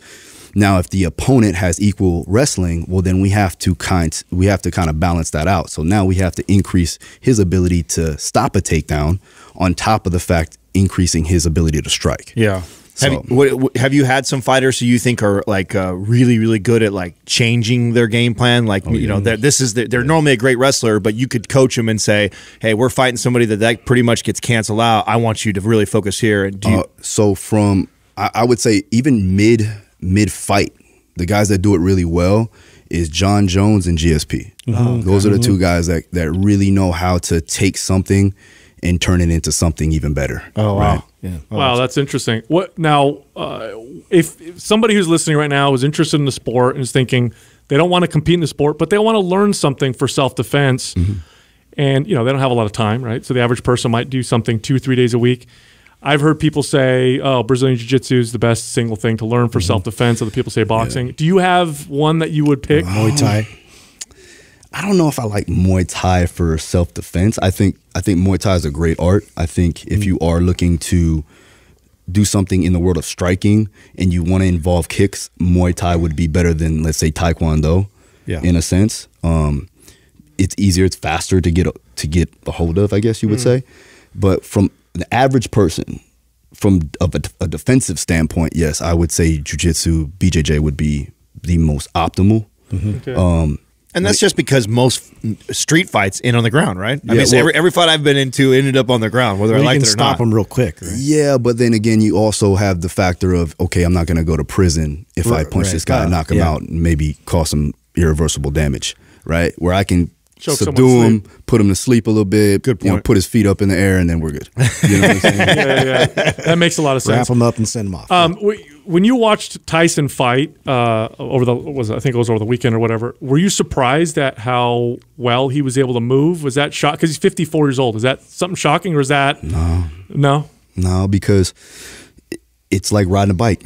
Now, if the opponent has equal wrestling, well, then we have to kind we have to kind of balance that out. So now we have to increase his ability to stop a takedown on top of the fact increasing his ability to strike. Yeah. So. Have, you, what, have you had some fighters who you think are like uh, really, really good at like changing their game plan? Like, oh, you yeah. know, they're, this is the, they're yeah. normally a great wrestler, but you could coach them and say, "Hey, we're fighting somebody that that pretty much gets canceled out. I want you to really focus here." And do you uh, so from I, I would say even mid mid fight, the guys that do it really well is John Jones and G S P. Oh, Those okay. are the two guys that that really know how to take something and turn it into something even better. Oh right? wow. Yeah. Oh, wow, that's interesting. What now? Uh, if, if somebody who's listening right now is interested in the sport and is thinking they don't want to compete in the sport, but they want to learn something for self-defense, mm-hmm. and you know they don't have a lot of time, right? So the average person might do something two, three days a week. I've heard people say, "Oh, Brazilian Jiu-Jitsu is the best single thing to learn for mm-hmm. self-defense." Other people say boxing. Yeah. Do you have one that you would pick? Muay Thai. I don't know if I like Muay Thai for self-defense. I think I think Muay Thai is a great art. I think if you are looking to do something in the world of striking and you want to involve kicks, Muay Thai would be better than, let's say, Taekwondo, yeah. in a sense. Um, it's easier, it's faster to get a, to get a hold of, I guess you would mm. say. But from the average person, from a, a defensive standpoint, yes, I would say jiu-jitsu, B J J would be the most optimal. Mm-hmm. okay. Um And that's just because most street fights end on the ground, right? I yeah, mean, so well, every, every fight I've been into ended up on the ground, whether well, I liked it or not. You can stop them real quick, right? Yeah, but then again, you also have the factor of, okay, I'm not going to go to prison if right, I punch right. this guy uh, and knock him yeah. out and maybe cause some irreversible damage, right? Where I can choke subdue him, put him to sleep a little bit, good point. You know, put his feet up in the air, and then we're good. You know what I'm saying? yeah, yeah, yeah. That makes a lot of sense. Wrap him up and send him off. Um, yeah. we, When you watched Tyson fight uh, over the was I think it was over the weekend or whatever, were you surprised at how well he was able to move? Was that shock? Because he's fifty-four years old. Is that something shocking, or is that no, no, no? Because it's like riding a bike.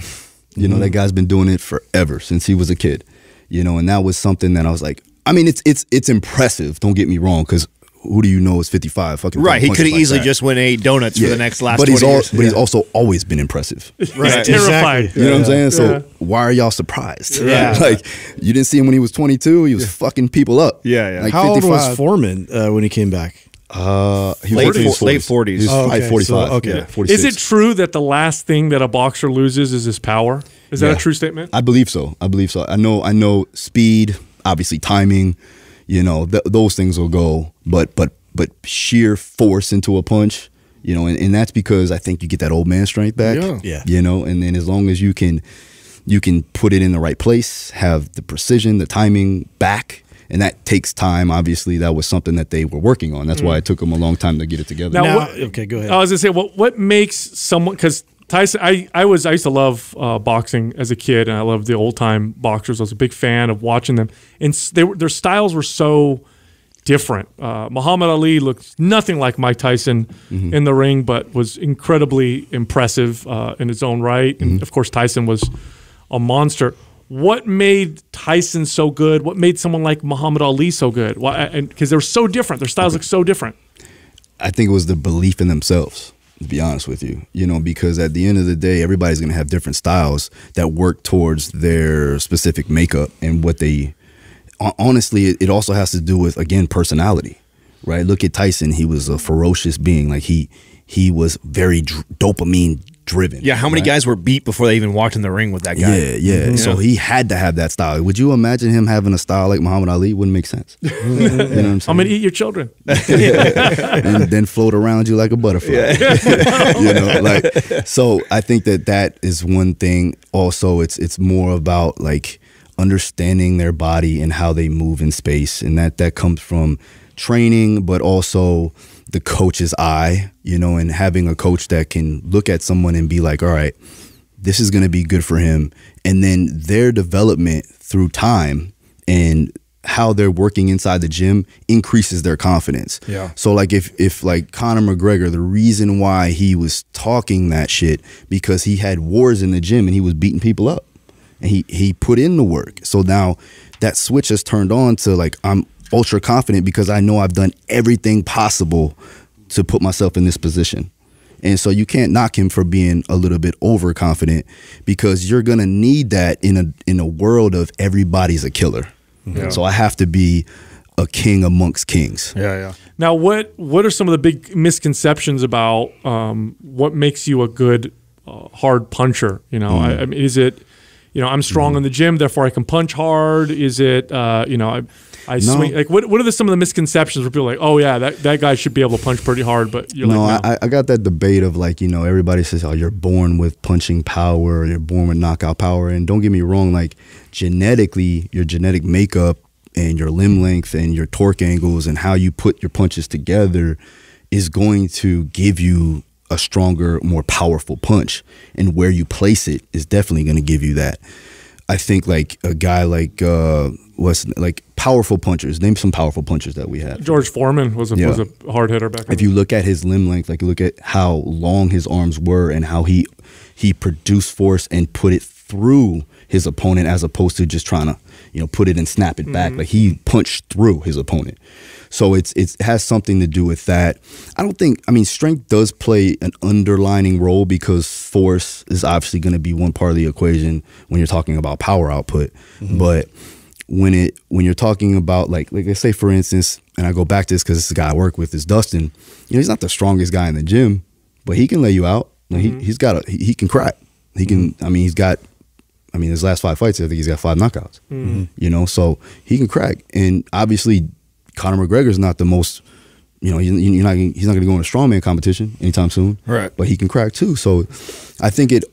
You know, mm-hmm. that guy's been doing it forever since he was a kid. You know, and that was something that I was like, I mean, it's it's it's impressive. Don't get me wrong, because who do you know is fifty-five? Fucking right. He could have like easily that. just went and ate donuts yeah. for the next last but he's twenty all, years. But yeah. he's also always been impressive. Right. He's terrified. Exactly. You know what yeah. I'm saying? So yeah. why are y'all surprised? Yeah. Like, you didn't see him when he was twenty-two. He was yeah. fucking people up. Yeah, yeah. Like How fifty-five. Old was Foreman uh, when he came back? Uh, he was late forties. He was oh, okay. forty-five. So, okay. Yeah, forty-six. Is it true that the last thing that a boxer loses is his power? Is that yeah. a true statement? I believe so. I believe so. I know. I know speed, obviously timing. You know, th those things will go, but but but sheer force into a punch, you know, and, and that's because I think you get that old man strength back, yeah. yeah, you know, and then as long as you can, you can put it in the right place, have the precision, the timing back, and that takes time. Obviously, that was something that they were working on. That's mm. why it took them a long time to get it together. Now, now what, okay, go ahead. I was gonna say, what what makes someone because. Tyson, I, I was I used to love uh, boxing as a kid, and I loved the old time boxers. I was a big fan of watching them, and they were, their styles were so different. Uh, Muhammad Ali looked nothing like Mike Tyson mm-hmm. in the ring, but was incredibly impressive uh, in his own right. Mm-hmm. And of course, Tyson was a monster. What made Tyson so good? What made someone like Muhammad Ali so good? Why? And because they were so different, their styles okay. looked so different. I think it was the belief in themselves, to be honest with you, you know, because at the end of the day, everybody's going to have different styles that work towards their specific makeup and what they, honestly, it also has to do with, again, personality, right? Look at Tyson. He was a ferocious being. Like he, he was very dopamine driven. Yeah, how many right? guys were beat before they even walked in the ring with that guy? Yeah, yeah. Mm-hmm. So he had to have that style. Would you imagine him having a style like Muhammad Ali? Wouldn't make sense. You know what I'm saying? I'm going to eat your children. And then float around you like a butterfly. Yeah. You know, like, so I think that that is one thing. Also, it's it's more about like understanding their body and how they move in space. And that that comes from training, but also the coach's eye, you know, and having a coach that can look at someone and be like, all right, this is going to be good for him. And then their development through time and how they're working inside the gym increases their confidence. Yeah. So like if, if like Conor McGregor, the reason why he was talking that shit, because he had wars in the gym and he was beating people up and he, he put in the work. So now that switch has turned on to like, I'm ultra confident because I know I've done everything possible to put myself in this position. And so you can't knock him for being a little bit overconfident, because you're going to need that in a in a world of everybody's a killer. Yeah. So I have to be a king amongst kings. Yeah, yeah. Now, what what are some of the big misconceptions about um, what makes you a good uh, hard puncher? You know, mm-hmm. I, I mean, is it, you know, I'm strong mm-hmm. in the gym, therefore I can punch hard? Is it, uh, you know, I I no. swing, like what? What are the, some of the misconceptions where people are like, oh yeah, that that guy should be able to punch pretty hard, but you're no, like, no. I, I got that debate of like, you know, everybody says, oh, you're born with punching power, or you're born with knockout power, and don't get me wrong, like genetically, your genetic makeup and your limb length and your torque angles and how you put your punches together is going to give you a stronger, more powerful punch, and where you place it is definitely going to give you that. I think like a guy like uh, what's like. Powerful punchers. Name some powerful punchers that we have. George Foreman was a, yeah. was a hard hitter back then. If you look at his limb length, like you look at how long his arms were and how he he produced force and put it through his opponent, as opposed to just trying to, you know, put it and snap it back. Mm-hmm. Like he punched through his opponent. So it's it has something to do with that. I don't think, I mean, strength does play an underlining role, because force is obviously going to be one part of the equation when you're talking about power output. Mm-hmm. But when it when you're talking about like like let's say for instance, and I go back to this because this is the guy I work with is Dustin. You know, he's not the strongest guy in the gym, but he can lay you out. Like, mm-hmm. he he's got a he, he can crack. He can. I mean, he's got. I mean, his last five fights, I think he's got five knockouts. Mm-hmm. You know, so he can crack. And obviously, Conor McGregor's not the most. You know, he, you're not. He's not going to go in a strongman competition anytime soon. Right. But he can crack too. So, I think it.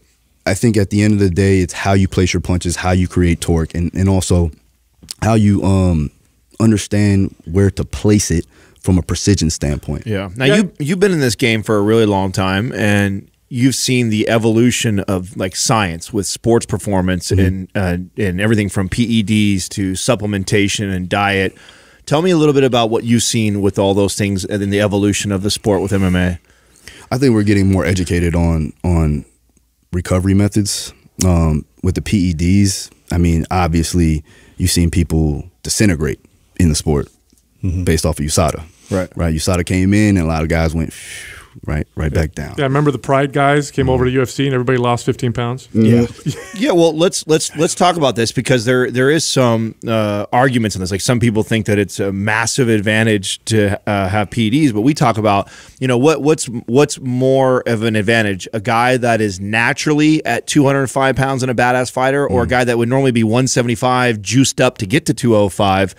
I think at the end of the day, it's how you place your punches, how you create torque, and and also how you um understand where to place it from a precision standpoint. Yeah. Now yeah. you you've been in this game for a really long time, and you've seen the evolution of like science with sports performance, mm-hmm. and uh, and everything from P E Ds to supplementation and diet. Tell me a little bit about what you've seen with all those things and then the evolution of the sport with M M A. I think we're getting more educated on on recovery methods um, with the P E Ds. I mean, obviously, you've seen people disintegrate in the sport, mm-hmm. based off of U S A D A. Right. Right. U S A D A came in and a lot of guys went right right yeah. back down. Yeah, I remember the Pride guys came mm-hmm. over to U F C and everybody lost fifteen pounds. Mm-hmm. Yeah. Yeah, well, let's let's let's talk about this, because there there is some uh, arguments in this. Like, some people think that it's a massive advantage to uh, have P E Ds, but we talk about, you know, what what's what's more of an advantage, a guy that is naturally at two hundred five pounds and a badass fighter, or mm-hmm. a guy that would normally be one seventy-five juiced up to get to two oh five.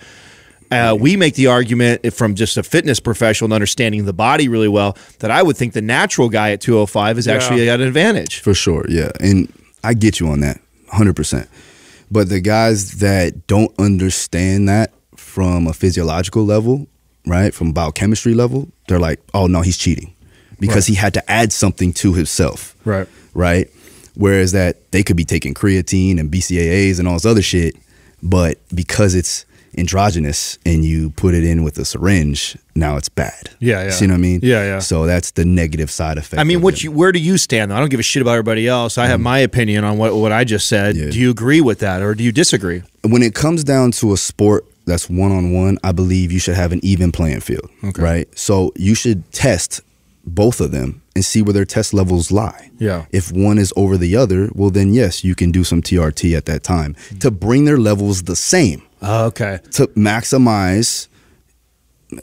Uh, we make the argument from just a fitness professional and understanding the body really well that I would think the natural guy at two oh five is yeah. actually at an advantage. For sure, yeah. And I get you on that, one hundred percent. But the guys that don't understand that from a physiological level, right, from biochemistry level, they're like, oh, no, he's cheating, because right. he had to add something to himself. Right. Right? Whereas that they could be taking creatine and B C A As and all this other shit, but because it's androgynous and you put it in with a syringe, now it's bad. Yeah, yeah. See what I mean? Yeah, yeah. So that's the negative side effect. I mean, what you, where do you stand though? I don't give a shit about everybody else. I mm-hmm. have my opinion on what, what I just said. Yeah. Do you agree with that, or do you disagree? When it comes down to a sport that's one-on-one, I believe you should have an even playing field, okay. right? So you should test both of them and see where their test levels lie. Yeah. If one is over the other, well then yes, you can do some T R T at that time mm-hmm. to bring their levels the same. Oh, okay. To maximize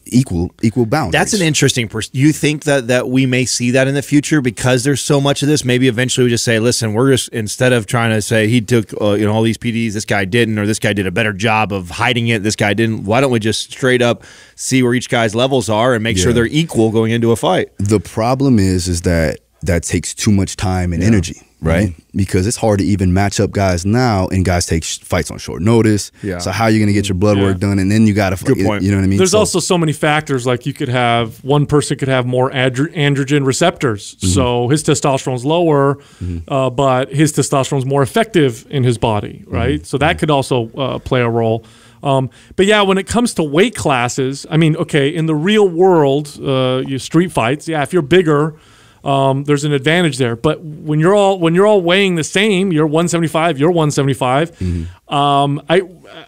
equal equal boundaries. That's an interesting person. You think that that we may see that in the future because there's so much of this? Maybe eventually we just say, listen, we're just, instead of trying to say he took uh, you know, all these P Ds, this guy didn't, or this guy did a better job of hiding it, this guy didn't. Why don't we just straight up see where each guy's levels are and make yeah. sure they're equal going into a fight? The problem is is that that takes too much time and yeah. energy. Right? Mm-hmm. Because it's hard to even match up guys now, and guys take sh fights on short notice. Yeah. So how are you going to get your blood yeah. work done? And then you got to fight. You know what I mean? There's so, also so many factors. Like, you could have, one person could have more androgen receptors. Mm-hmm. So his testosterone's lower, mm-hmm. uh, but his testosterone's more effective in his body, right? Mm-hmm. So that mm-hmm. could also uh, play a role. Um, but yeah, when it comes to weight classes, I mean, okay, in the real world, uh, you street fights, yeah, if you're bigger, Um, there's an advantage there. But when you're all when you're all weighing the same, you're one seventy-five, you're one seventy-five. Mm-hmm. um, I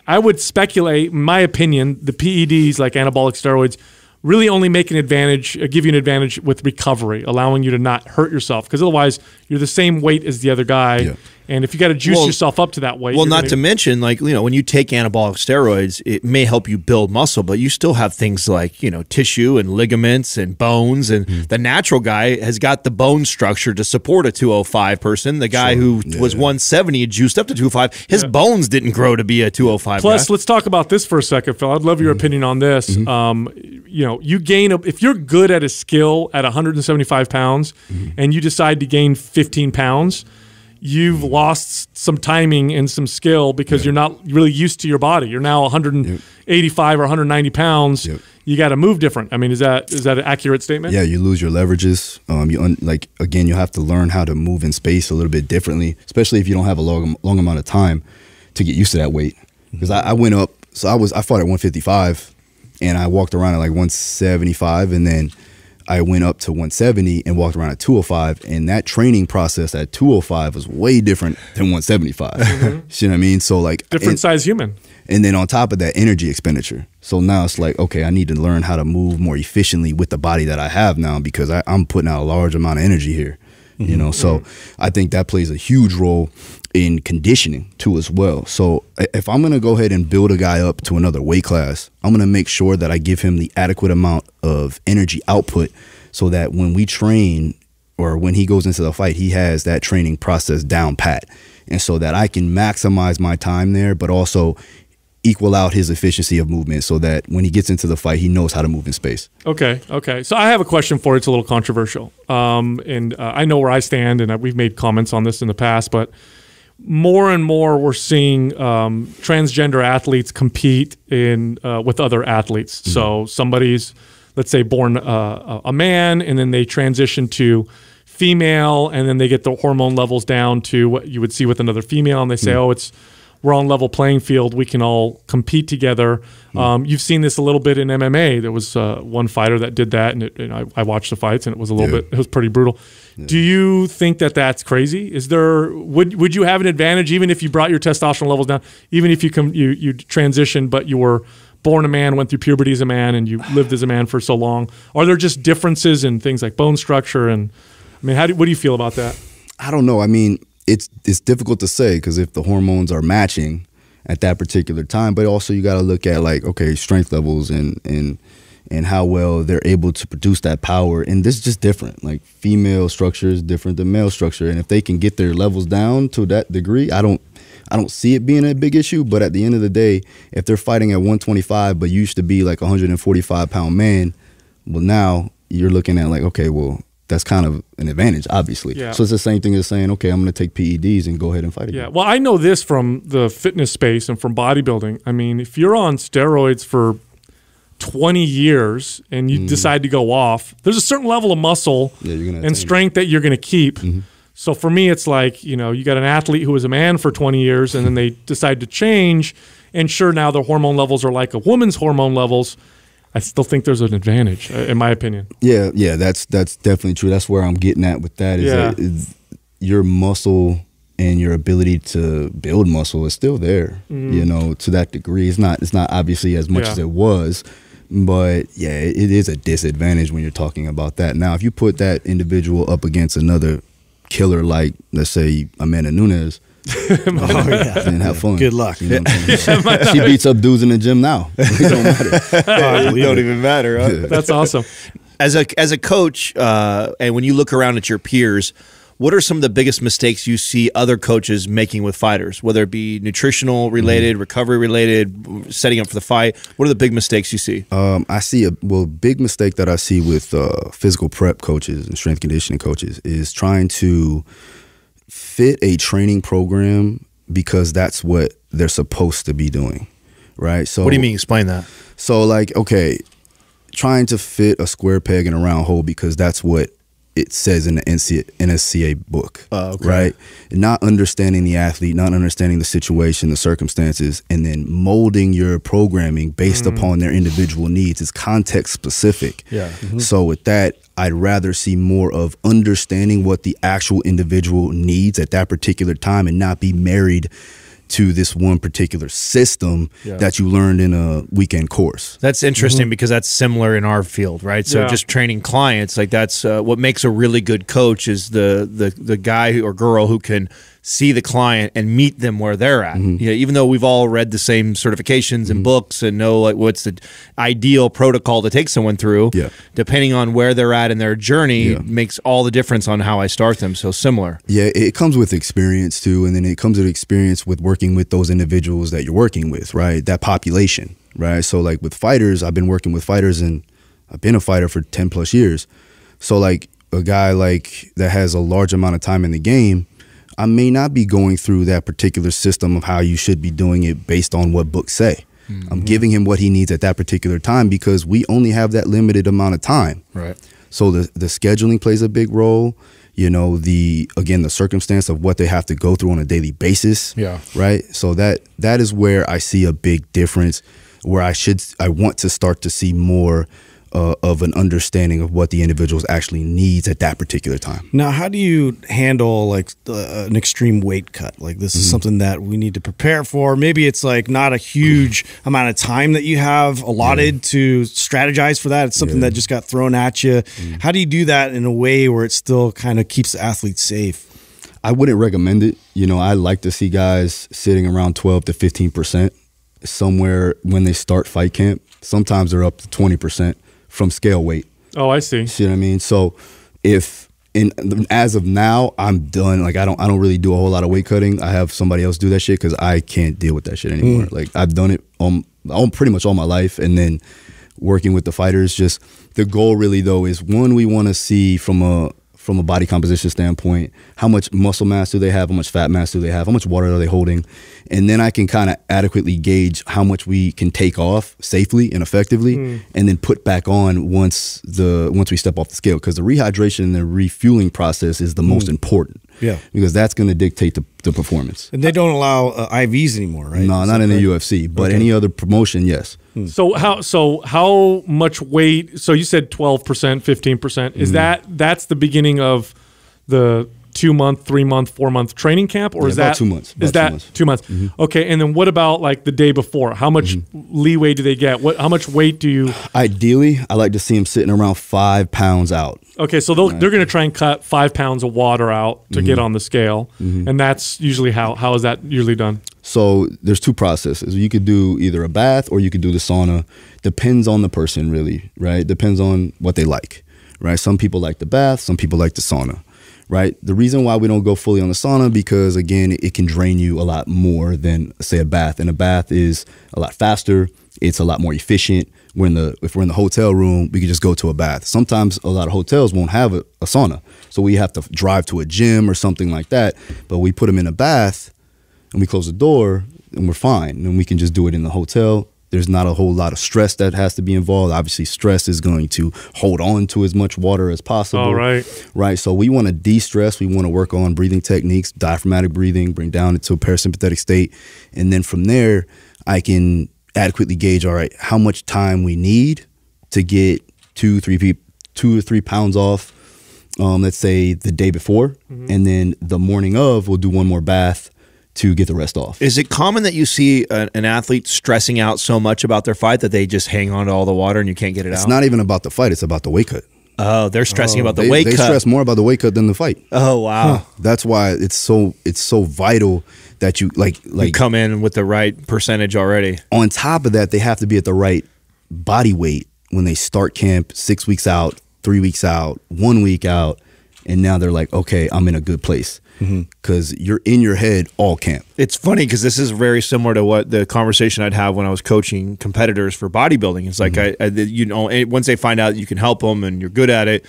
I would speculate, in my opinion, the P E Ds, like anabolic steroids, really only make an advantage, uh, give you an advantage with recovery, allowing you to not hurt yourself, because otherwise you're the same weight as the other guy. Yeah. And if you got to juice well, yourself up to that weight, well, not gonna... to mention, like, you know, when you take anabolic steroids, it may help you build muscle, but you still have things like, you know, tissue and ligaments and bones. And mm. the natural guy has got the bone structure to support a two oh five person. The guy sure. who yeah. was one seventy juiced up to two oh five, his yeah. bones didn't grow to be a two oh five. Plus, guy. let's talk about this for a second, Phil. I'd love your mm. opinion on this. Mm -hmm. Um, you know, you gain a, if you're good at a skill at one seventy-five pounds, mm. and you decide to gain fifteen pounds. You've lost some timing and some skill, because yep. you're not really used to your body. You're now one eighty-five yep. or one ninety pounds. Yep. You got to move different. I mean, is that is that an accurate statement? Yeah, you lose your leverages. Um, you un like again, you have to learn how to move in space a little bit differently, especially if you don't have a long long amount of time to get used to that weight. Because I, I went up, so I was I fought at one fifty-five, and I walked around at like one seventy-five, and then I went up to one seventy and walked around at two oh five, and that training process at two oh five was way different than one seventy-five. Mm-hmm. You know what I mean? So like different and, size human. And then on top of that, energy expenditure. So now it's like, okay, I need to learn how to move more efficiently with the body that I have now, because I, I'm putting out a large amount of energy here. Mm-hmm. You know, so mm-hmm. I think that plays a huge role in conditioning too as well. So if I'm going to go ahead and build a guy up to another weight class, I'm going to make sure that I give him the adequate amount of energy output, so that when we train or when he goes into the fight, he has that training process down pat. And so that I can maximize my time there, but also equal out his efficiency of movement, so that when he gets into the fight, he knows how to move in space. Okay, okay. So I have a question for you. It's a little controversial. Um, and uh, I know where I stand, and we've made comments on this in the past, but more and more we're seeing um, transgender athletes compete in uh, with other athletes. Mm-hmm. So somebody's, let's say, born uh, a man, and then they transition to female, and then they get the hormone levels down to what you would see with another female, and they say, mm-hmm. oh, it's... we're on level playing field. We can all compete together. Mm. Um, you've seen this a little bit in M M A. There was uh, one fighter that did that, and, it, and I, I watched the fights, and it was a little yeah. bit. It was pretty brutal. Yeah. Do you think that that's crazy? Is there would would you have an advantage even if you brought your testosterone levels down, even if you come you you transitioned, but you were born a man, went through puberty as a man, and you lived as a man for so long? Are there just differences in things like bone structure? And I mean, how do what do you feel about that? I don't know. I mean, It's it's difficult to say, because if the hormones are matching at that particular time, but also you got to look at, like, okay, strength levels and and and how well they're able to produce that power. And this is just different. Like, female structure is different than male structure, and if they can get their levels down to that degree, I don't I don't see it being a big issue. But at the end of the day, if they're fighting at one twenty-five, but you used to be like a one forty-five pound man, well, now you're looking at like, okay, well, that's kind of an advantage, obviously. Yeah. So it's the same thing as saying, okay, I'm going to take P E Ds and go ahead and fight again. Yeah. Well, I know this from the fitness space and from bodybuilding. I mean, if you're on steroids for twenty years and you mm. decide to go off, there's a certain level of muscle yeah, you're gonna and strength it. that you're going to keep. Mm-hmm. So for me, it's like, you know, you got an athlete who was a man for twenty years and then they decide to change. And sure, now their hormone levels are like a woman's hormone levels. I still think there's an advantage, in my opinion. Yeah, yeah, that's that's definitely true. That's where I'm getting at with that. Is, yeah. that, is your muscle and your ability to build muscle is still there, mm. you know, to that degree. It's not, it's not obviously as much yeah. as it was, but yeah, it, it is a disadvantage when you're talking about that. Now, if you put that individual up against another killer like, let's say, Amanda Nunes, Oh yeah, man, have fun. Good luck. You know what I'm saying? She beats up dudes in the gym now. It don't matter. Oh, it don't even matter. Huh? That's awesome. As a as a coach, uh, and when you look around at your peers, what are some of the biggest mistakes you see other coaches making with fighters, whether it be nutritional related, mm-hmm. recovery related, setting up for the fight? What are the big mistakes you see? Um, I see a well, big mistake that I see with uh, physical prep coaches and strength conditioning coaches is trying to fit a training program because that's what they're supposed to be doing, right? So what do you mean? Explain that. So like, okay, trying to fit a square peg in a round hole because that's what it says in the N C A A book, uh, okay. right? Not understanding the athlete, not understanding the situation, the circumstances, and then molding your programming based mm-hmm. upon their individual needs. It's context specific. Yeah. Mm-hmm. So with that, I'd rather see more of understanding what the actual individual needs at that particular time and not be married to this one particular system yeah. that you learned in a weekend course. That's interesting mm-hmm. because that's similar in our field, right? So yeah. just training clients, like that's uh, what makes a really good coach is the the the guy or girl who can see the client and meet them where they're at. Mm-hmm. You know, even though we've all read the same certifications mm-hmm. and books and know like what's the ideal protocol to take someone through, yeah. depending on where they're at in their journey yeah. makes all the difference on how I start them. So similar. Yeah, it comes with experience too, and then it comes with experience with working working with those individuals that you're working with, right? That population, right? So like with fighters, I've been working with fighters and I've been a fighter for ten plus years. So like a guy like that has a large amount of time in the game, I may not be going through that particular system of how you should be doing it based on what books say. Mm-hmm. I'm giving him what he needs at that particular time because we only have that limited amount of time. Right. So the, the scheduling plays a big role. You know, the, again, the circumstance of what they have to go through on a daily basis. Yeah. Right. So that, that is where I see a big difference where I should, I want to start to see more uh, of an understanding of what the individuals actually needs at that particular time. Now, how do you handle like uh, an extreme weight cut? Like this is mm-hmm. something that we need to prepare for. Maybe it's like not a huge mm-hmm. amount of time that you have allotted yeah. to strategize for that. It's something yeah. that just got thrown at you. Mm-hmm. How do you do that in a way where it still kind of keeps the athletes safe? I wouldn't recommend it. You know, I like to see guys sitting around twelve to fifteen percent somewhere when they start fight camp. Sometimes they're up to twenty percent. From scale weight. Oh, I see. See what I mean? So if in as of now, I'm done. Like I don't I don't really do a whole lot of weight cutting. I have somebody else do that shit because I can't deal with that shit anymore. Mm. Like I've done it on, on pretty much all my life. And then working with the fighters, just the goal really though is one, we want to see from a from a body composition standpoint, how much muscle mass do they have, how much fat mass do they have, how much water are they holding? And then I can kind of adequately gauge how much we can take off safely and effectively mm. and then put back on once the once we step off the scale. Because the rehydration and the refueling process is the mm. most important. Yeah. Because that's going to dictate the, the performance. And they don't allow uh, I Vs anymore, right? No, not in the U F C, but okay. any other promotion, yes. Hmm. So how so how much weight, so you said twelve percent, fifteen percent, is mm. that that's the beginning of the two month, three month, four month training camp, or yeah, is that two months? Is that two months? Two months? Mm-hmm. Okay, and then what about like the day before? How much mm-hmm. leeway do they get? What? How much weight do you? Ideally, I like to see them sitting around five pounds out. Okay, so right. they're going to try and cut five pounds of water out to mm-hmm. get on the scale, mm-hmm. and that's usually how. How is that usually done? So there's two processes. You could do either a bath or you could do the sauna. Depends on the person, really. Right? Depends on what they like. Right? Some people like the bath. Some people like the sauna. Right. The reason why we don't go fully on the sauna, because, again, it can drain you a lot more than, say, a bath. And a bath is a lot faster. It's a lot more efficient. We're in the, if we're in the hotel room, we can just go to a bath. Sometimes a lot of hotels won't have a, a sauna. So we have to drive to a gym or something like that. But we put them in a bath and we close the door and we're fine. And we can just do it in the hotel. There's not a whole lot of stress that has to be involved. Obviously, stress is going to hold on to as much water as possible. All right. Right. So we want to de-stress. We want to work on breathing techniques, diaphragmatic breathing, bring down into a parasympathetic state. And then from there, I can adequately gauge, all right, how much time we need to get two, three, two or three pounds off, um, let's say the day before. Mm-hmm. And then the morning of, we'll do one more bath to get the rest off. Is it common that you see a, an athlete stressing out so much about their fight that they just hang on to all the water and you can't get it out? It's not even about the fight. It's about the weight cut. Oh, they're stressing oh, about the they, weight they cut. They stress more about the weight cut than the fight. Oh, wow. Huh. That's why it's so it's so vital that you like like you come in with the right percentage already. On top of that, they have to be at the right body weight when they start camp, six weeks out, three weeks out, one week out, and now they're like, okay, I'm in a good place. Because mm-hmm. you're in your head all camp. It's funny because this is very similar to what the conversation I'd have when I was coaching competitors for bodybuilding. It's like, mm-hmm. I, I, you know, once they find out you can help them and you're good at it,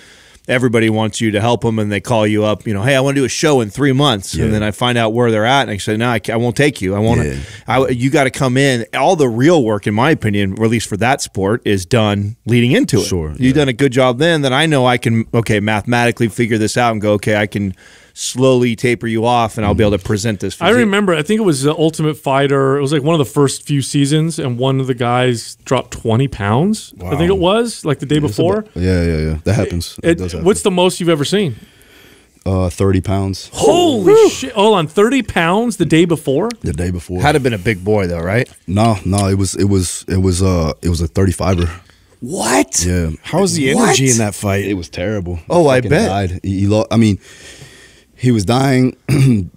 everybody wants you to help them and they call you up, you know, hey, I want to do a show in three months. Yeah. And then I find out where they're at and I say, no, I, I won't take you. I want to, yeah. I, you got to come in. All the real work, in my opinion, or at least for that sport, is done leading into it. Sure. You've yeah. done a good job then, then I know I can, okay, mathematically figure this out and go, okay, I can slowly taper you off and I'll be able to present this physique. I remember, I think it was the Ultimate Fighter. It was like one of the first few seasons and one of the guys dropped twenty pounds. Wow. I think it was like the day yeah, before. About, yeah, yeah, yeah. That happens. It, it does happen. What's the most you've ever seen? Uh, thirty pounds. Holy Woo. shit. Hold on, thirty pounds the day before? The day before. Had to have been a big boy though, right? No, no, it was, it was, it was, uh, it was a thirty-fiver. What? Yeah. How was the energy what? in that fight? It was terrible. Oh, I bet. Died. He, he lost, I mean, he was dying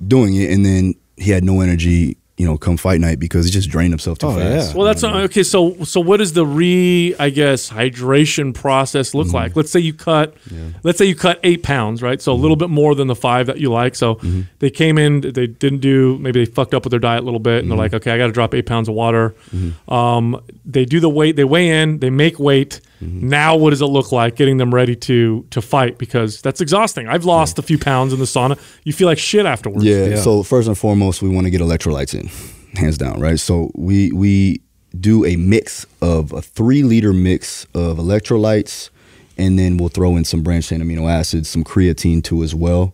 doing it, and then he had no energy, you know, come fight night because he just drained himself too oh, fast. Yeah. Well, that's, you know, not, okay, so so what does the re, I guess, hydration process look mm-hmm. like? Let's say you cut, yeah. let's say you cut eight pounds, right? So mm-hmm. a little bit more than the five that you like. So mm-hmm. they came in, they didn't do, maybe they fucked up with their diet a little bit, and mm-hmm. they're like, okay, I got to drop eight pounds of water. Mm-hmm. Um, they do the weight, they weigh in, they make weight. Mm-hmm. Now what does it look like getting them ready to to fight? Because that's exhausting. I've lost yeah. a few pounds in the sauna. You feel like shit afterwards. Yeah, yeah. So first and foremost, we want to get electrolytes in, hands down, right? So we we do a mix of a three liter mix of electrolytes, and then we'll throw in some branched chain amino acids, some creatine too as well.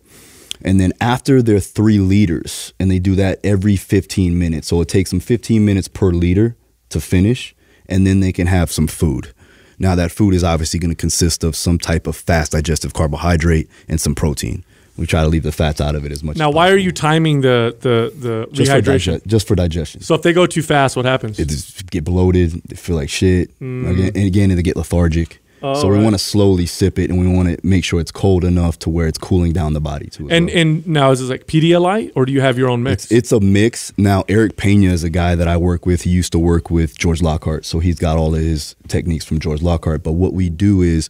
And then after they're three liters, and they do that every fifteen minutes. So it takes them fifteen minutes per liter to finish, and then they can have some food. Now that food is obviously going to consist of some type of fast digestive carbohydrate and some protein. We try to leave the fats out of it as much as possible. Now, why are you timing the the, the just rehydration? For just for digestion. So if they go too fast, what happens? They just get bloated. They feel like shit. Mm. Again, and again, they get lethargic. Oh, so we right. want to slowly sip it, and we want to make sure it's cold enough to where it's cooling down the body too. And well. and now is this like Pedialyte, or do you have your own mix? It's, it's a mix. Now Eric Pena is a guy that I work with. He used to work with George Lockhart, so he's got all of his techniques from George Lockhart. But what we do is,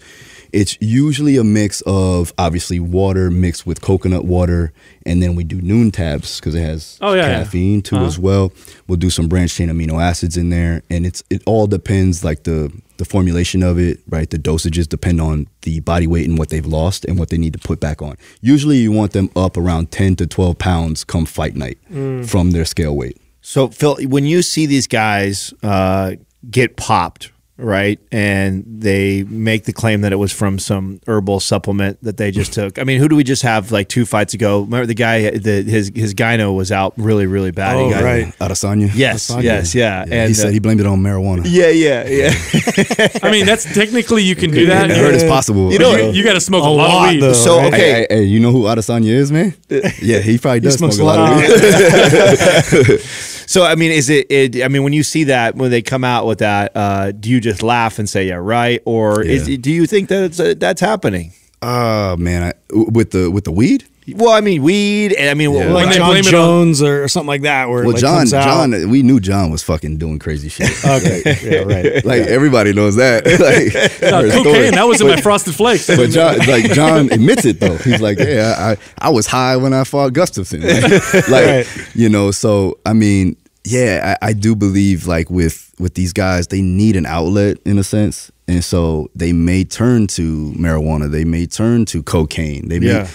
it's usually a mix of obviously water mixed with coconut water, and then we do noon tabs because it has oh, yeah, caffeine yeah. too uh-huh. as well. We'll do some branched chain amino acids in there, and it's it all depends like the. the formulation of it, right? The dosages depend on the body weight and what they've lost and what they need to put back on. Usually you want them up around ten to twelve pounds come fight night mm. from their scale weight. So Phil, when you see these guys uh, get popped, right? And they make the claim that it was from some herbal supplement that they just took. I mean, who do we just have like two fights ago? Remember the guy, the, his his gyno was out really, really bad. Oh, got, right. Adesanya. Yes, Adesanya. yes, yeah. yeah. And he said uh, he blamed it on marijuana. Yeah, yeah, yeah. I mean, that's technically you can do that. I heard it's possible. You know, you, you got to smoke a, a lot, lot of weed. Though, so, right? okay. Hey, hey, hey, you know who Adesanya is, man? Yeah, he probably does he smoke a lot, lot of weed. So, I mean, is it, it, I mean, when you see that, when they come out with that, uh, do you just laugh and say, yeah, right? Or yeah. is, do you think that it's, uh, that's happening? Oh, uh, man. I, with the with the weed? Well, I mean, weed. And I mean, yeah. like, like John Jones or, or something like that. Where well, like John, John, we knew John was fucking doing crazy shit. okay. Like, yeah, right. Like, yeah. everybody knows that. like, no, cocaine, that was in my Frosted Flakes. But John, like, John admits it, though. He's like, yeah, I, I, I was high when I fought Gustafson. Like, like right. you know, so, I mean, yeah, I, I do believe, like, with, with these guys, they need an outlet, in a sense. And so they may turn to marijuana. They may turn to cocaine. They may... Yeah.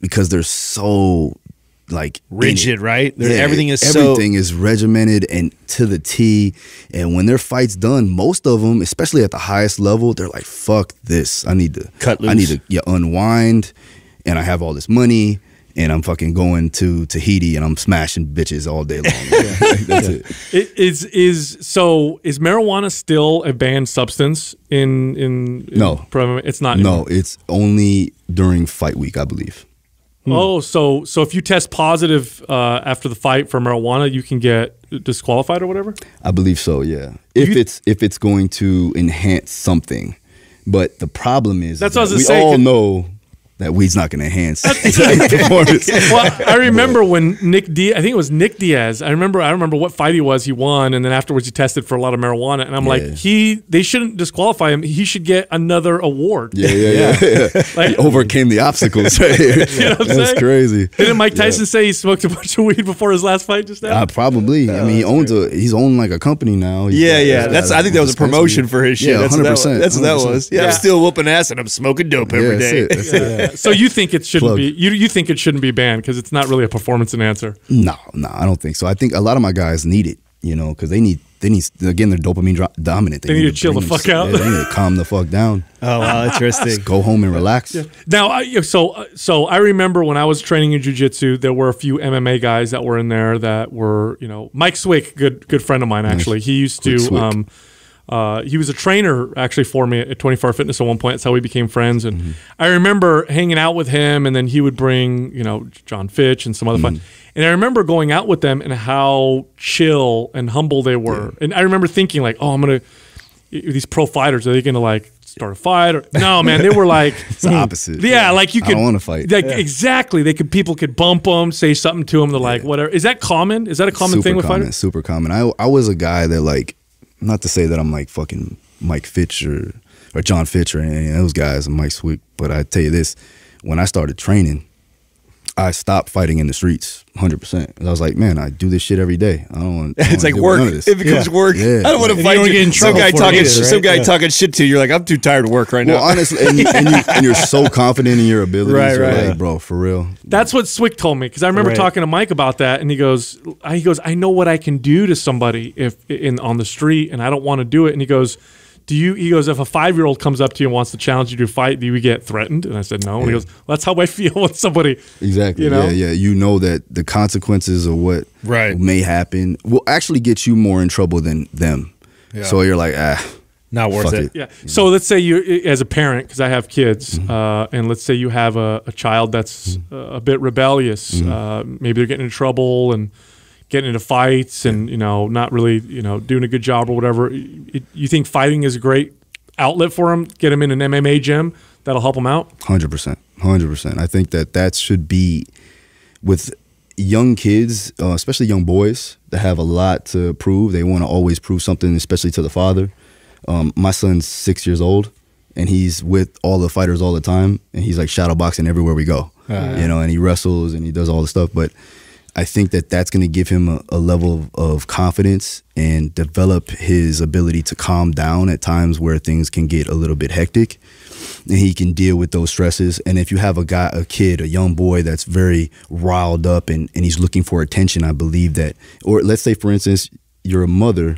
Because they're so like rigid, right? Yeah, everything is everything so is regimented and to the T. And when their fight's done, most of them, especially at the highest level, they're like, "Fuck this! I need to cut loose. I need to yeah, unwind." And I have all this money, and I'm fucking going to Tahiti, and I'm smashing bitches all day long. yeah, that's yeah. it. it. Is is so? Is marijuana still a banned substance in in? in no, it's not. No, in, it's only during fight week, I believe. Hmm. Oh, so so if you test positive uh, after the fight for marijuana, you can get disqualified or whatever? I believe so, yeah. If you, it's if it's going to enhance something. But the problem is that's that we saying, all know that weed's not going to enhance performance. Well, I remember when Nick Diaz, I think it was Nick Diaz. I remember, I remember what fight he was. He won, and then afterwards he tested for a lot of marijuana. And I'm yeah. like, he, they shouldn't disqualify him. He should get another award. Yeah, yeah, yeah. yeah. Like, he overcame the obstacles. Right here. You know what I'm That's saying? Crazy. Didn't Mike Tyson yeah. say he smoked a bunch of weed before his last fight just now? Uh, probably. No, I mean, he owns crazy. a. He's owned like a company now. He's yeah, got, yeah. That's. I think that was a promotion for his shit. Yeah, that's one hundred percent. What that, that's one hundred percent. What that was. Yeah, yeah. I'm still whooping ass and I'm smoking dope every yeah, day. That's it. That's yeah. it. So you think it shouldn't Plug. be you you think it shouldn't be banned because it's not really a performance enhancer? No, no, I don't think so. I think a lot of my guys need it, you know, because they need they need again they're dopamine dominant. They, they need, need to chill the fuck out. Yeah, they need to calm the fuck down. Oh, wow, interesting. Just go home and relax. Yeah. Now, so so I remember when I was training in jiu-jitsu, there were a few M M A guys that were in there that were, you know, Mike Swick, good good friend of mine actually. He used Quick to. Swick. Um, Uh, he was a trainer actually for me at twenty-four hour fitness at one point. That's how we became friends. And mm-hmm. I remember hanging out with him, and then he would bring, you know, John Fitch and some other mm-hmm. fun. And I remember going out with them and how chill and humble they were. Yeah. And I remember thinking like, oh, I'm going to, these pro fighters, are they going to like start a fight? Or, no, man, they were like. It's the opposite. Yeah, yeah, like you could. I don't want to fight. Like, yeah. Exactly. They could, people could bump them, say something to them. They're like, yeah. whatever. Is that common? Is that a common super thing with common, fighters? Super common. I, I was a guy that like, not to say that I'm like fucking Mike Fitch or, or John Fitch or any of those guys, and Mike Swick, but I tell you this, when I started training, I stopped fighting in the streets one hundred percent. I was like, man, I do this shit every day. I don't want It's like work. It becomes yeah. work. Yeah. I don't want to fight you. Get some guy, talking, either, right? some guy yeah. talking shit to you. You're like, I'm too tired to work right well, now. Well, honestly, and, and, you, and you're so confident in your abilities. Right, right. Like, yeah. bro, for real. That's what Swick told me, because I remember right. talking to Mike about that, and he goes, I, he goes, I know what I can do to somebody if in on the street, and I don't want to do it. And he goes, do you, he goes, if a five-year-old comes up to you and wants to challenge you to fight, do you get threatened? And I said, no. And yeah. he goes, well, that's how I feel with somebody. Exactly. You know? Yeah, yeah. You know that the consequences of what right. may happen will actually get you more in trouble than them. Yeah. So you're like, ah. Not worth it. it. Yeah. So let's say you, as a parent, because I have kids, mm-hmm. uh, and let's say you have a, a child that's mm-hmm. a, a bit rebellious. Mm-hmm. uh, maybe they're getting in trouble and getting into fights and, you know, not really, you know, doing a good job or whatever. It, you think fighting is a great outlet for them? Get them in an M M A gym. That'll help them out? one hundred percent. one hundred percent. I think that that should be with young kids, uh, especially young boys that have a lot to prove. They want to always prove something, especially to the father. Um, my son's six years old, and he's with all the fighters all the time. And he's like shadow boxing everywhere we go, uh, you yeah. know, and he wrestles and he does all the stuff. But I think that that's going to give him a, a level of, of confidence and develop his ability to calm down at times where things can get a little bit hectic, and he can deal with those stresses. And if you have a guy, a kid, a young boy that's very riled up and, and he's looking for attention, I believe that, or let's say, for instance, you're a mother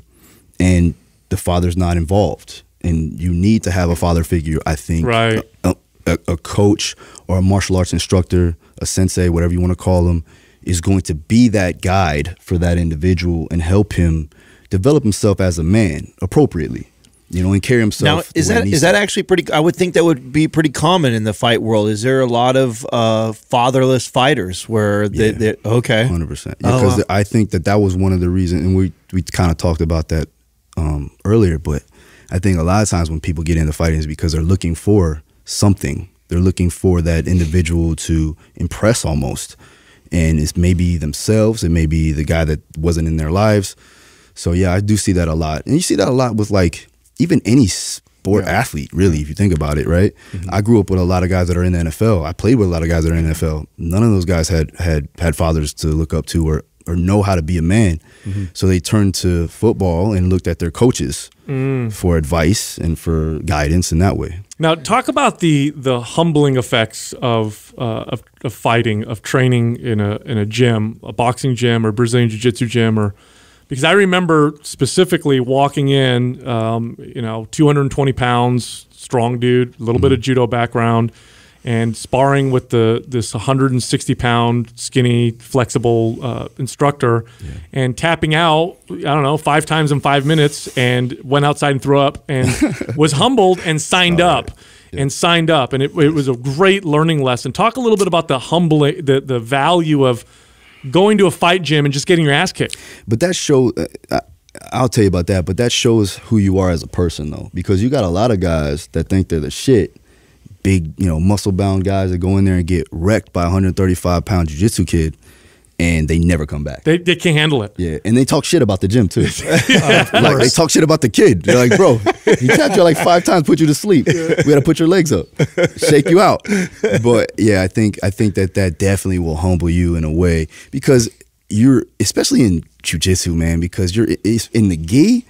and the father's not involved, and you need to have a father figure, I think, right. a, a, a coach or a martial arts instructor, a sensei, whatever you want to call him, is going to be that guide for that individual and help him develop himself as a man appropriately, you know, and carry himself. Now, is that is that actually pretty, I would think that would be pretty common in the fight world. Is there a lot of uh, fatherless fighters where they, yeah, they're, okay. one hundred percent. Yeah, because oh, wow. I think that that was one of the reasons, and we, we kind of talked about that um, earlier, but I think a lot of times when people get into fighting is because they're looking for something. They're looking for that individual to impress almost. And it's maybe themselves, it may be the guy that wasn't in their lives. So yeah, I do see that a lot. And you see that a lot with like even any sport yeah. athlete, really, if you think about it, right? Mm-hmm. I grew up with a lot of guys that are in the N F L. I played with a lot of guys that are in the N F L. None of those guys had had had fathers to look up to or or know how to be a man. Mm-hmm. So they turned to football and looked at their coaches mm. for advice and for guidance in that way. Now, talk about the the humbling effects of, uh, of of fighting, of training in a in a gym, a boxing gym or Brazilian jiu-jitsu gym, or because I remember specifically walking in, um, you know, two hundred twenty pounds, strong dude, a little mm-hmm. bit of judo background, and sparring with the this one hundred sixty pound skinny flexible uh, instructor, yeah. and tapping out, I don't know, five times in five minutes, and went outside and threw up, and was humbled and signed oh, up, yeah. and signed up, and it, it was a great learning lesson. Talk a little bit about the humbling, the the value of going to a fight gym and just getting your ass kicked. But that show, uh, I'll tell you about that, but that shows who you are as a person, though, because you got a lot of guys that think they're the shit, big, you know, muscle-bound guys that go in there and get wrecked by a one hundred thirty-five pound jiu-jitsu kid, and they never come back. They, they can't handle it. Yeah, and they talk shit about the gym, too. uh, like, they talk shit about the kid. They're like, bro, he tapped you like five times, put you to sleep. Yeah. We got to put your legs up, shake you out. But, yeah, I think, I think that that definitely will humble you in a way, because you're, especially in jiu-jitsu, man, because you're in the gi,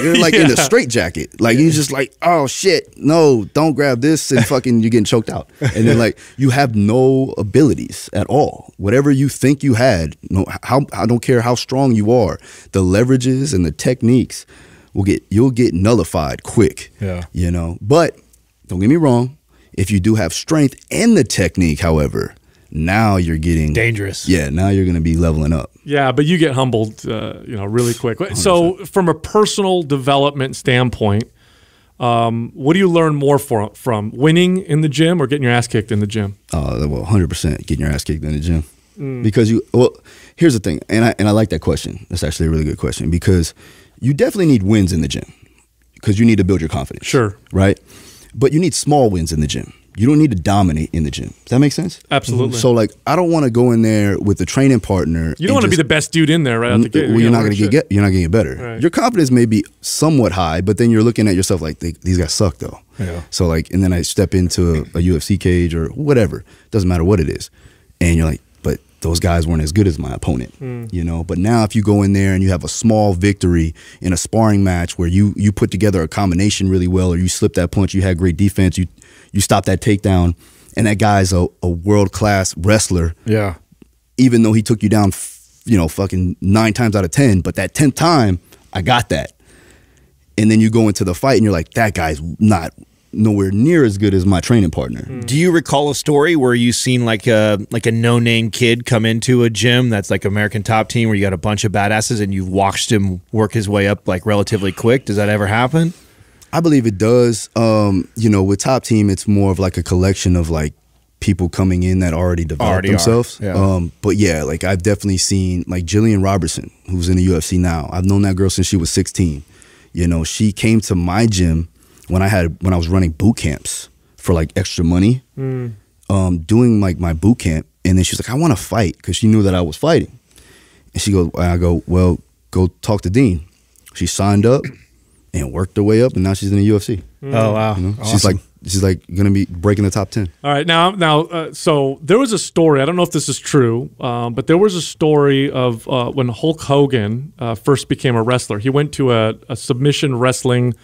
you're like yeah. in a straight jacket. Like, yeah. you're just like, oh, shit, no, don't grab this, and fucking you're getting choked out. And then, like, you have no abilities at all. Whatever you think you had, no, how, I don't care how strong you are, the leverages and the techniques will get, you'll get nullified quick, yeah. you know? But don't get me wrong, if you do have strength and the technique, however, now you're getting dangerous. Yeah, now you're going to be leveling up. Yeah, but you get humbled, uh, you know, really quick. So, one hundred percent. From a personal development standpoint, um, what do you learn more for, from winning in the gym or getting your ass kicked in the gym? Uh, well, one hundred percent getting your ass kicked in the gym, mm. because you. Well, here's the thing, and I and I like that question. That's actually a really good question, because you definitely need wins in the gym, because you need to build your confidence. Sure, right, but you need small wins in the gym. You don't need to dominate in the gym. Does that make sense? Absolutely. Mm-hmm. So, like, I don't want to go in there with a training partner. You don't want to be the best dude in there right out the gate. Well, you're, you're not going to get you're not going to get better. Right. Your confidence may be somewhat high, but then you're looking at yourself like, these guys suck, though. Yeah. So, like, and then I step into a, a U F C cage or whatever. Doesn't matter what it is, and you're like, but those guys weren't as good as my opponent, mm. you know. But now, if you go in there and you have a small victory in a sparring match where you you put together a combination really well, or you slip that punch, you had great defense, you. You stop that takedown, and that guy's a, a world-class wrestler. Yeah. Even though he took you down, f you know, fucking nine times out of ten, but that tenth time, I got that. And then you go into the fight, and you're like, that guy's not nowhere near as good as my training partner. Mm. Do you recall a story where you seen like a like a no-name kid come into a gym that's like American Top Team, where you got a bunch of badasses, and you've watched him work his way up like relatively quick? Does that ever happen? I believe it does. Um, you know, with Top Team, it's more of like a collection of like people coming in that already developed already themselves. Yeah. Um, but yeah, like I've definitely seen like Jillian Robertson, who's in the U F C now. I've known that girl since she was sixteen. You know, she came to my gym when I had when I was running boot camps for like extra money, mm. um, doing like my boot camp, and then she's like, "I want to fight," because she knew that I was fighting. And she goes, "I go, well, go talk to Dean." She signed up. And worked her way up, and now she's in the U F C. Mm. Oh wow! You know? Awesome. She's like, she's like gonna be breaking the top ten. All right, now, now, uh, so there was a story. I don't know if this is true, um, but there was a story of uh, when Hulk Hogan uh, first became a wrestler. He went to a, a submission wrestling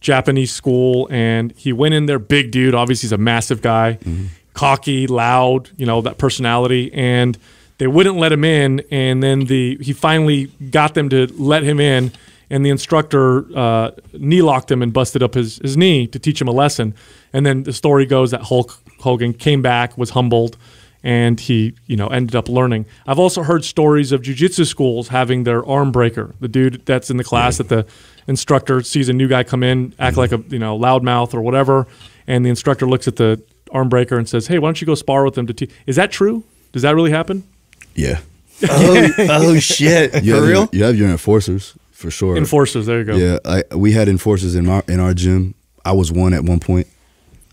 Japanese school, and he went in there, big dude. Obviously, he's a massive guy, mm-hmm. cocky, loud. You know that personality, and they wouldn't let him in. And then the he finally got them to let him in. And the instructor uh, knee-locked him and busted up his, his knee to teach him a lesson. And then the story goes that Hulk Hogan came back, was humbled, and he you know, ended up learning. I've also heard stories of jiu-jitsu schools having their arm breaker, the dude that's in the class that the instructor sees a new guy come in, act like a you know, loudmouth or whatever, and the instructor looks at the arm breaker and says, hey, why don't you go spar with him to teach? Is that true? Does that really happen? Yeah. oh, oh, shit. You For real? Your, you have your enforcers. For sure. Enforcers, there you go. Yeah, I, we had enforcers in our, in our gym. I was one at one point.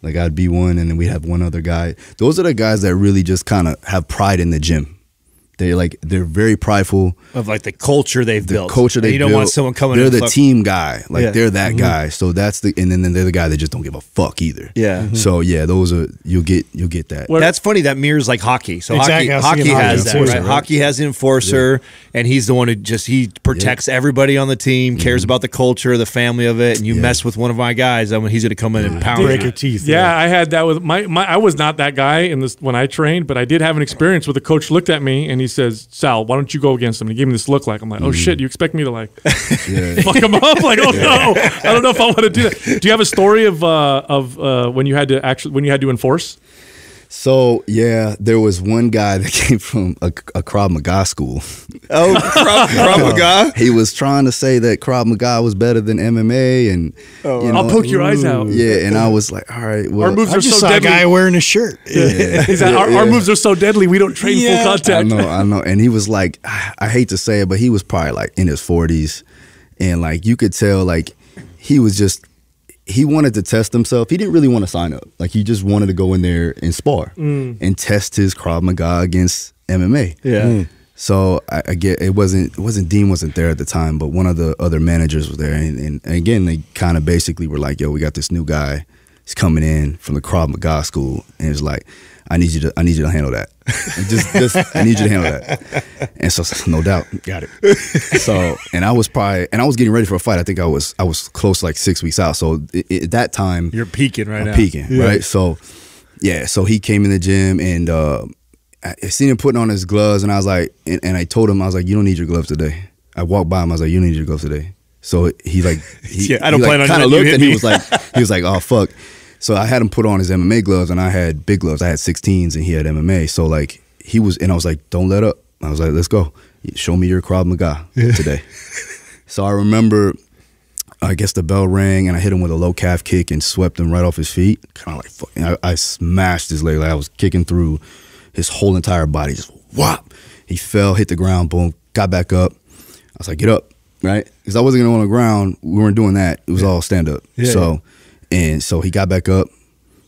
Like, I'd be one, and then we'd have one other guy. Those are the guys that really just kind of have pride in the gym. They're, like, they're very prideful. Of, like, the culture they've the built. The culture they've built. You don't built. want someone coming They're the fuck. team guy. Like, yeah. they're that mm-hmm. guy. So that's the – and then, then they're the guy that just don't give a fuck either. Yeah. Mm-hmm. So, yeah, those are – you'll get you'll get that. Well, that's funny. That mirrors, like, hockey. So exactly. hockey, hockey has that, right? Right? Hockey has the enforcer, yeah. and he's the one who just – he protects yeah. everybody on the team, cares mm-hmm. about the culture, the family of it, and you yeah. mess with one of my guys, I mean, he's going to come in yeah. and pound Break your teeth. Yeah, yeah, I had that with my, – my, I was not that guy in this when I trained, but I did have an experience where the coach looked at me and he – He says, Sal, why don't you go against him? And he gave me this look like, I'm like, oh, mm. shit, you expect me to like yeah. fuck him up? Like, oh, yeah. no, I don't know if I want to do that. Do you have a story of uh, of uh, when you had to actually, when you had to enforce? So, yeah, there was one guy that came from a, a Krav Maga school. Oh, Krav, Krav Maga? He was trying to say that Krav Maga was better than M M A. and oh, you know, I'll poke your ooh, eyes out. Yeah, and I was like, all right. Well, our moves I are just so saw deadly. a guy wearing a shirt. Yeah. Yeah. He's like, yeah, our, yeah. our moves are so deadly, we don't train yeah. full contact. I know, I know. And he was like, I hate to say it, but he was probably like in his forties. And like you could tell, like he was just, he wanted to test himself. He didn't really want to sign up. Like he just wanted to go in there and spar mm. and test his Krav Maga against M M A. Yeah. Mm. So I, I get it wasn't it wasn't Dean wasn't there at the time, but one of the other managers was there, and, and, and again they kind of basically were like, "Yo, we got this new guy. He's coming in from the Krav Maga school, and it's like, I need you to I need you to handle that. just, just I need you to handle that." And so, no doubt, got it. So and I was probably and I was getting ready for a fight. I think I was I was close to like six weeks out. So at that time, you're peaking right I'm now, peaking yeah. right. So yeah, so he came in the gym and. Uh, I seen him putting on his gloves, and I was like, and, and I told him, I was like, "You don't need your gloves today." I walked by him, I was like, "You don't need your gloves today." So he like, he, yeah, I don't he plan like, on kind of looked, and he was like, he was like, "Oh fuck." So I had him put on his M M A gloves, and I had big gloves. I had sixteens, and he had M M A. So like he was, and I was like, "Don't let up." I was like, "Let's go. Show me your Krav Maga yeah. today." So I remember, I guess the bell rang, and I hit him with a low calf kick and swept him right off his feet. Kind of like, fuck, I, I smashed his leg. Like I was kicking through his whole entire body, just whop. He fell, hit the ground, boom, got back up. I was like, "Get up," right? Because I wasn't going to go on the ground. We weren't doing that. It was yeah. all stand up. Yeah, so, yeah. and so he got back up.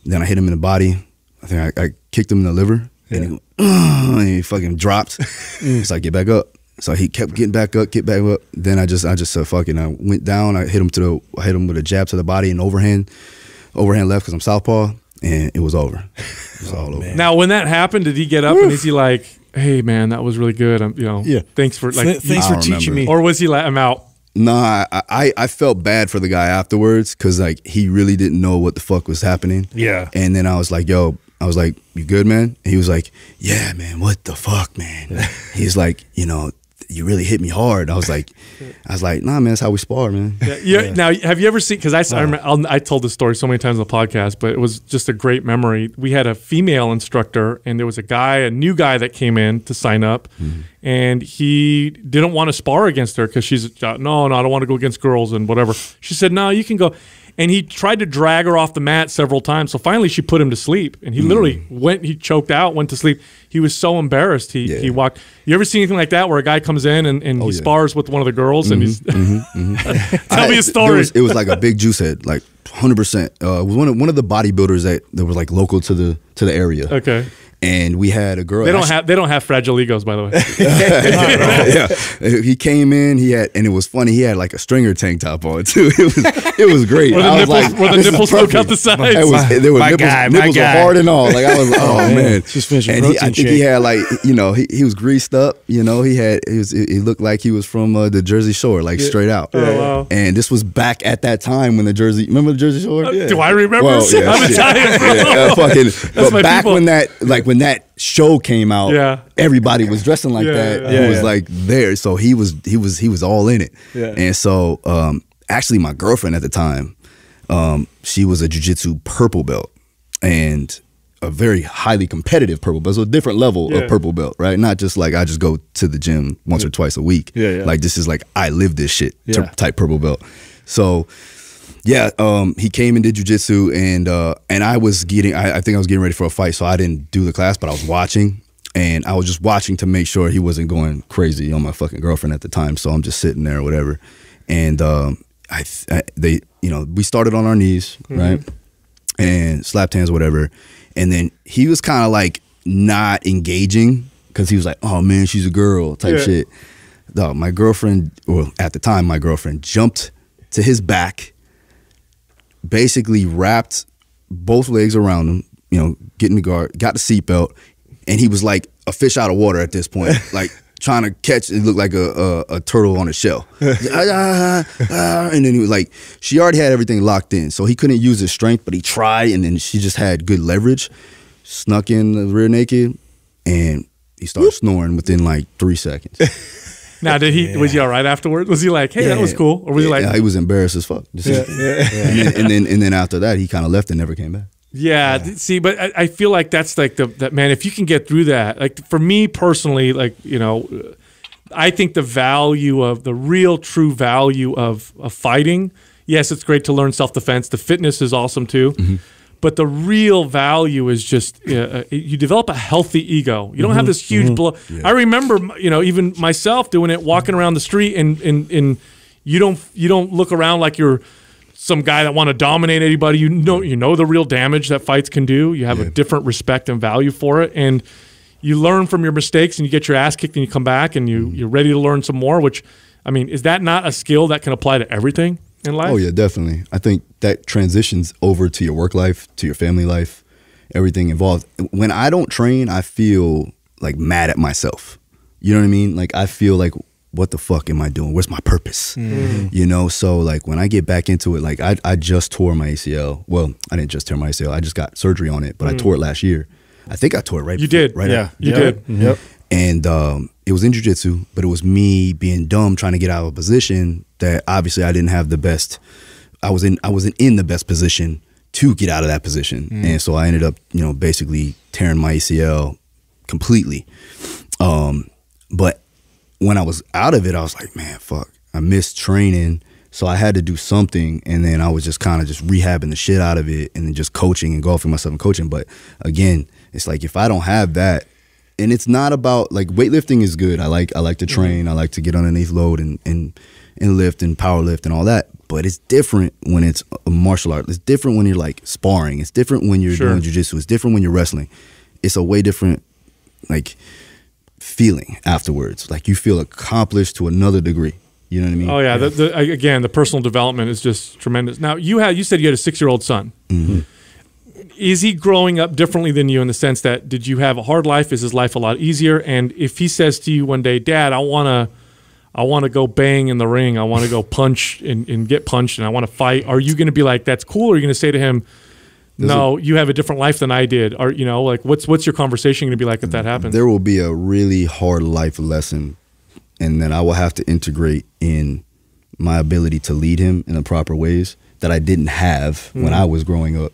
Then I hit him in the body. I think I, I kicked him in the liver. Yeah. And, he, and he fucking dropped. It's like, "Get back up." So he kept getting back up, get back up. Then I just, I just said, "Fucking," I went down. I hit him to the, I hit him with a jab to the body and overhand, overhand left because I'm southpaw. And it was over. It was oh, all over. Man. Now, when that happened, did he get up Woof. and is he like, "Hey, man, that was really good. I'm, you know, yeah. thanks for like, Th thanks for teaching remember. me," or was he like, "I'm out"? Nah, I I, I felt bad for the guy afterwards because like he really didn't know what the fuck was happening. Yeah. And then I was like, "Yo," I was like, "You good, man?" And he was like, "Yeah, man. What the fuck, man?" Yeah. He's like, "You know, you really hit me hard." I was like, I was like, "Nah, man, that's how we spar, man." Yeah, yeah. Yeah. Now, have you ever seen, because I, wow. I, remember, I'll, I told this story so many times on the podcast, but it was just a great memory. We had a female instructor, and there was a guy, a new guy that came in to sign up, mm-hmm. and he didn't want to spar against her because she's, no, no, I don't want to go against girls and whatever. She said, "No, you can go." And he tried to drag her off the mat several times. So finally she put him to sleep. And he mm. literally went, he choked out, went to sleep. He was so embarrassed. He yeah. he walked. You ever see anything like that where a guy comes in and, and oh, he yeah. spars with one of the girls? Mm-hmm, and he's mm-hmm, mm-hmm. Tell I, me a story. Was, it was like a big juice head, like one hundred percent. Uh, it was one of, one of the bodybuilders that, that was like local to the, to the area. Okay. And we had a girl. They don't actually, have they don't have fragile egos, by the way. yeah, yeah, he came in. He had, and it was funny. He had like a stringer tank top on too. It was it was great. Were the I nipples, like, were the nipples stuck out the sides? It was, there were my nipples, guy, nipples were hard and all. Like I was, oh man, man. Just finishing and he, I think shake. he had like you know he he was greased up. You know he had he was he looked like he was from uh, the Jersey Shore, like yeah. straight out. Oh, yeah. Wow. And this was back at that time when the Jersey remember the Jersey Shore? Uh, yeah. Do I remember? Well, yeah, I'm Italian, bro. Yeah, uh, fucking, That's but my back people. when that like. When that show came out, yeah. everybody was dressing like yeah, that. Yeah, yeah. He yeah, was yeah. like there, so he was he was he was all in it. Yeah. And so, um, actually, my girlfriend at the time, um, she was a jiu-jitsu purple belt and a very highly competitive purple belt. So a different level yeah. of purple belt, right? Not just like I just go to the gym once yeah. or twice a week. Yeah, yeah. Like this is like I live this shit yeah. type purple belt. So. Yeah, um, he came and did jiu-jitsu, and uh, and I was getting, I, I think I was getting ready for a fight, so I didn't do the class, but I was watching, and I was just watching to make sure he wasn't going crazy on my fucking girlfriend at the time. So I'm just sitting there or whatever, and um, I, I they you know we started on our knees, mm-hmm. right, and slapped hands, whatever, and then he was kind of like not engaging because he was like, "Oh man, she's a girl" type yeah. shit. No, my girlfriend, or at the time my girlfriend, jumped to his back. Basically wrapped both legs around him, you know, getting the guard, got the seatbelt, and he was like a fish out of water at this point, like trying to catch. It looked like a a, a turtle on a shell, ah, ah, ah, and then he was like, she already had everything locked in, so he couldn't use his strength, but he tried, and then she just had good leverage, snuck in the rear naked, and he started Whoop. snoring within like three seconds. Now, did he? Yeah. Was he all right afterwards? Was he like, "Hey, yeah, that was cool," or was yeah, he like, yeah, "He was embarrassed as fuck"? Yeah, yeah. Yeah. And then, and then after that, he kind of left and never came back. Yeah, yeah. See, but I, I feel like that's like the that man. If you can get through that, like for me personally, like you know, I think the value of the real, true value of of fighting. Yes, it's great to learn self defense. The fitness is awesome too. Mm-hmm. But the real value is just uh, you develop a healthy ego. You don't mm-hmm. have this huge mm-hmm. blow. Yeah. I remember, you know, even myself doing it, walking around the street and in in You don't you don't look around like you're some guy that want to dominate anybody. You know you know the real damage that fights can do. You have yeah. a different respect and value for it, and you learn from your mistakes, and you get your ass kicked, and you come back, and you you're ready to learn some more. Which, I mean, is that not a skill that can apply to everything in life? Oh yeah, definitely. I think that transitions over to your work life, to your family life, everything involved. When I don't train, I feel like mad at myself. You know what I mean? Like I feel like, what the fuck am I doing? Where's my purpose? Mm. You know, so like when I get back into it, like I, I just tore my A C L. Well, I didn't just tear my A C L. I just got surgery on it, but mm. I tore it last year. I think I tore it right. You before, did. Right. Yeah, you yeah. did. Yep. And um, it was in jiu-jitsu, but it was me being dumb, trying to get out of a position that obviously I didn't have the best. I was in, I wasn't in the best position to get out of that position. Mm. And so I ended up, you know, basically tearing my A C L completely. Um, but when I was out of it, I was like, man, fuck, I missed training. So I had to do something. And then I was just kind of just rehabbing the shit out of it and then just coaching and golfing myself and coaching. But again, it's like, if I don't have that, and it's not about like weightlifting is good. I like, I like to train. I like to get underneath load and, and, and lift and power lift and all that. But it's different when it's a martial art. It's different when you're like sparring. It's different when you're sure. doing jiu-jitsu. It's different when you're wrestling. It's a way different, like, feeling afterwards. Like you feel accomplished to another degree. You know what I mean? Oh yeah. The, the, again, the personal development is just tremendous. Now you had, you said you had a six-year-old son. Mm-hmm. Is he growing up differently than you in the sense that did you have a hard life? Is his life a lot easier? And if he says to you one day, Dad, I want to, I want to go bang in the ring. I want to go punch and, and get punched and I want to fight. Are you going to be like, that's cool? Or are you going to say to him, There's no, a, you have a different life than I did. Or, you know, like what's what's your conversation going to be like if that happens? There will be a really hard life lesson, and then I will have to integrate in my ability to lead him in the proper ways that I didn't have mm. when I was growing up.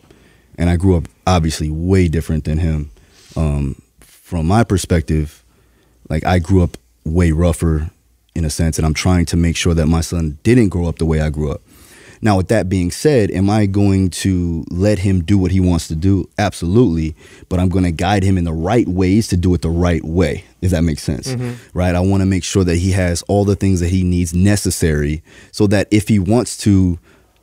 And I grew up obviously way different than him. Um, from my perspective, like I grew up way rougher in a sense, and I'm trying to make sure that my son didn't grow up the way I grew up. Now, with that being said, am I going to let him do what he wants to do? Absolutely. But I'm going to guide him in the right ways to do it the right way, if that makes sense. Mm-hmm. Right? I want to make sure that he has all the things that he needs necessary so that if he wants to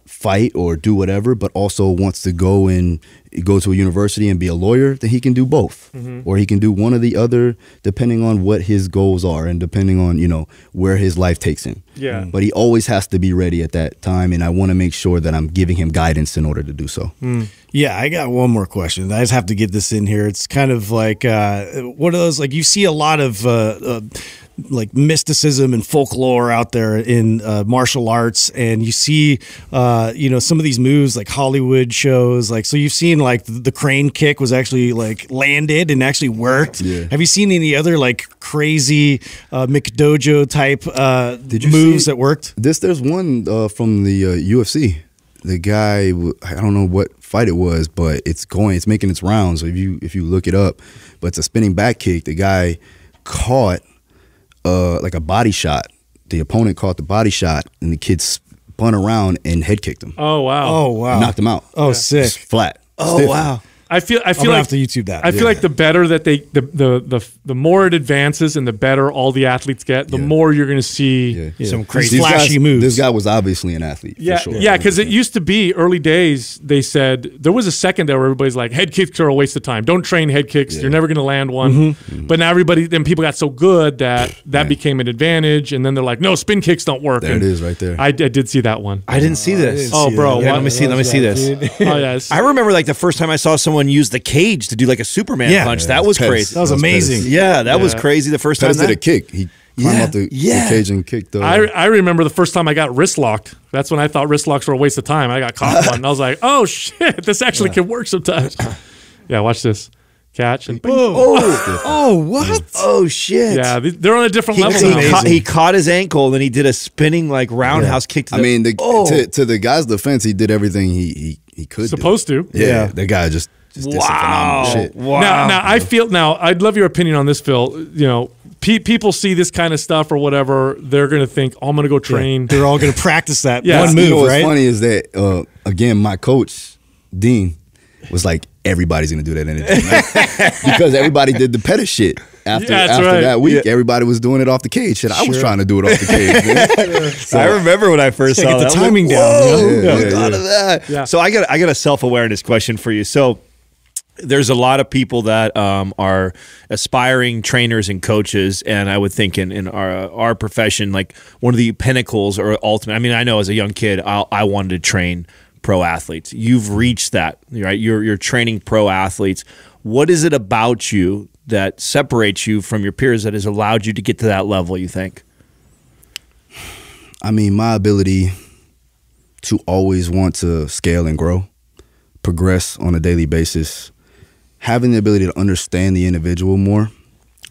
fight or do whatever, but also wants to go and go to a university and be a lawyer, then he can do both. Mm-hmm. Or he can do one or the other, depending on what his goals are and depending on, you know, where his life takes him. Yeah. But he always has to be ready at that time, and I want to make sure that I'm giving him guidance in order to do so. Mm. Yeah, I got one more question. I just have to get this in here. It's kind of like uh, one of those, like you see a lot of... Uh, uh, like mysticism and folklore out there in uh, martial arts, and you see uh you know some of these moves like Hollywood shows, like so you've seen like the, the crane kick was actually like landed and actually worked. Yeah. Have you seen any other like crazy uh McDojo type uh Did you moves that worked? This there's one uh from the uh, U F C. The guy, I don't know what fight it was, but it's going it's making its rounds. So if you if you look it up, but it's a spinning back kick. The guy caught Uh, like a body shot. The opponent caught the body shot, and the kid spun around and head kicked him. Oh wow! Oh wow! Knocked him out. Oh yeah. Sick! Just flat. Oh stiff. Wow! I feel. I feel I'm like have to YouTube that. I yeah. feel like the better that they, the, the the the more it advances, and the better all the athletes get, the yeah. more you're going to see yeah. Yeah. some crazy these flashy guys, moves. This guy was obviously an athlete. Yeah, for sure. Yeah. Because yeah, it used to be early days. They said there was a second there where everybody's like, head kicks are a waste of time. Don't train head kicks. Yeah. You're never going to land one. Mm-hmm. Mm-hmm. But now everybody, then people got so good that that Man. became an advantage. And then they're like, no, spin kicks don't work. There and it is, right there. I, I did see that one. I didn't see this. Didn't oh, see bro, yeah, let me see. Let me see this. Oh yes. I remember like the first time I saw someone use the cage to do like a Superman yeah. punch. Yeah, that was pets. crazy. That was amazing. Yeah, that yeah. was crazy the first Pets time. That. Did a kick. He climbed yeah. up the, yeah. the cage and kicked. The, I, re I remember the first time I got wrist locked. That's when I thought wrist locks were a waste of time. I got caught one. And I was like, oh shit, this actually yeah. can work sometimes. Yeah, watch this. Catch and boom. Oh, oh, what? Oh, shit. Yeah, they're on a different he, level he, now. Ca he caught his ankle, and he did a spinning, like, roundhouse yeah. kick. To the, I mean, the, oh. to, to the guy's defense, he did everything he, he, he could Supposed do. to. Yeah, yeah, the guy just... Just wow! Shit. Wow! Now, now I feel. Now I'd love your opinion on this, Phil. You know, pe people see this kind of stuff or whatever, they're gonna think, oh, "I'm gonna go train." Yeah. They're all gonna practice that yeah. one move. You know, what's right? funny is that uh, again, my coach Dean was like, everybody's gonna do that energy, right? Because everybody did the petty shit after yeah, after right. that week. Yeah. Everybody was doing it off the cage. Shit, sure. I was trying to do it off the cage. Man. So I remember when I first saw that. Get the timing down. Whoa, so I got I got a self awareness question for you. So there's a lot of people that um, are aspiring trainers and coaches, and I would think in, in our, our profession, like one of the pinnacles or ultimate. I mean, I know as a young kid, I, I wanted to train pro athletes. You've reached that, right? You're you're training pro athletes. What is it about you that separates you from your peers that has allowed you to get to that level? You think? I mean, my ability to always want to scale and grow, progress on a daily basis. Having the ability to understand the individual more,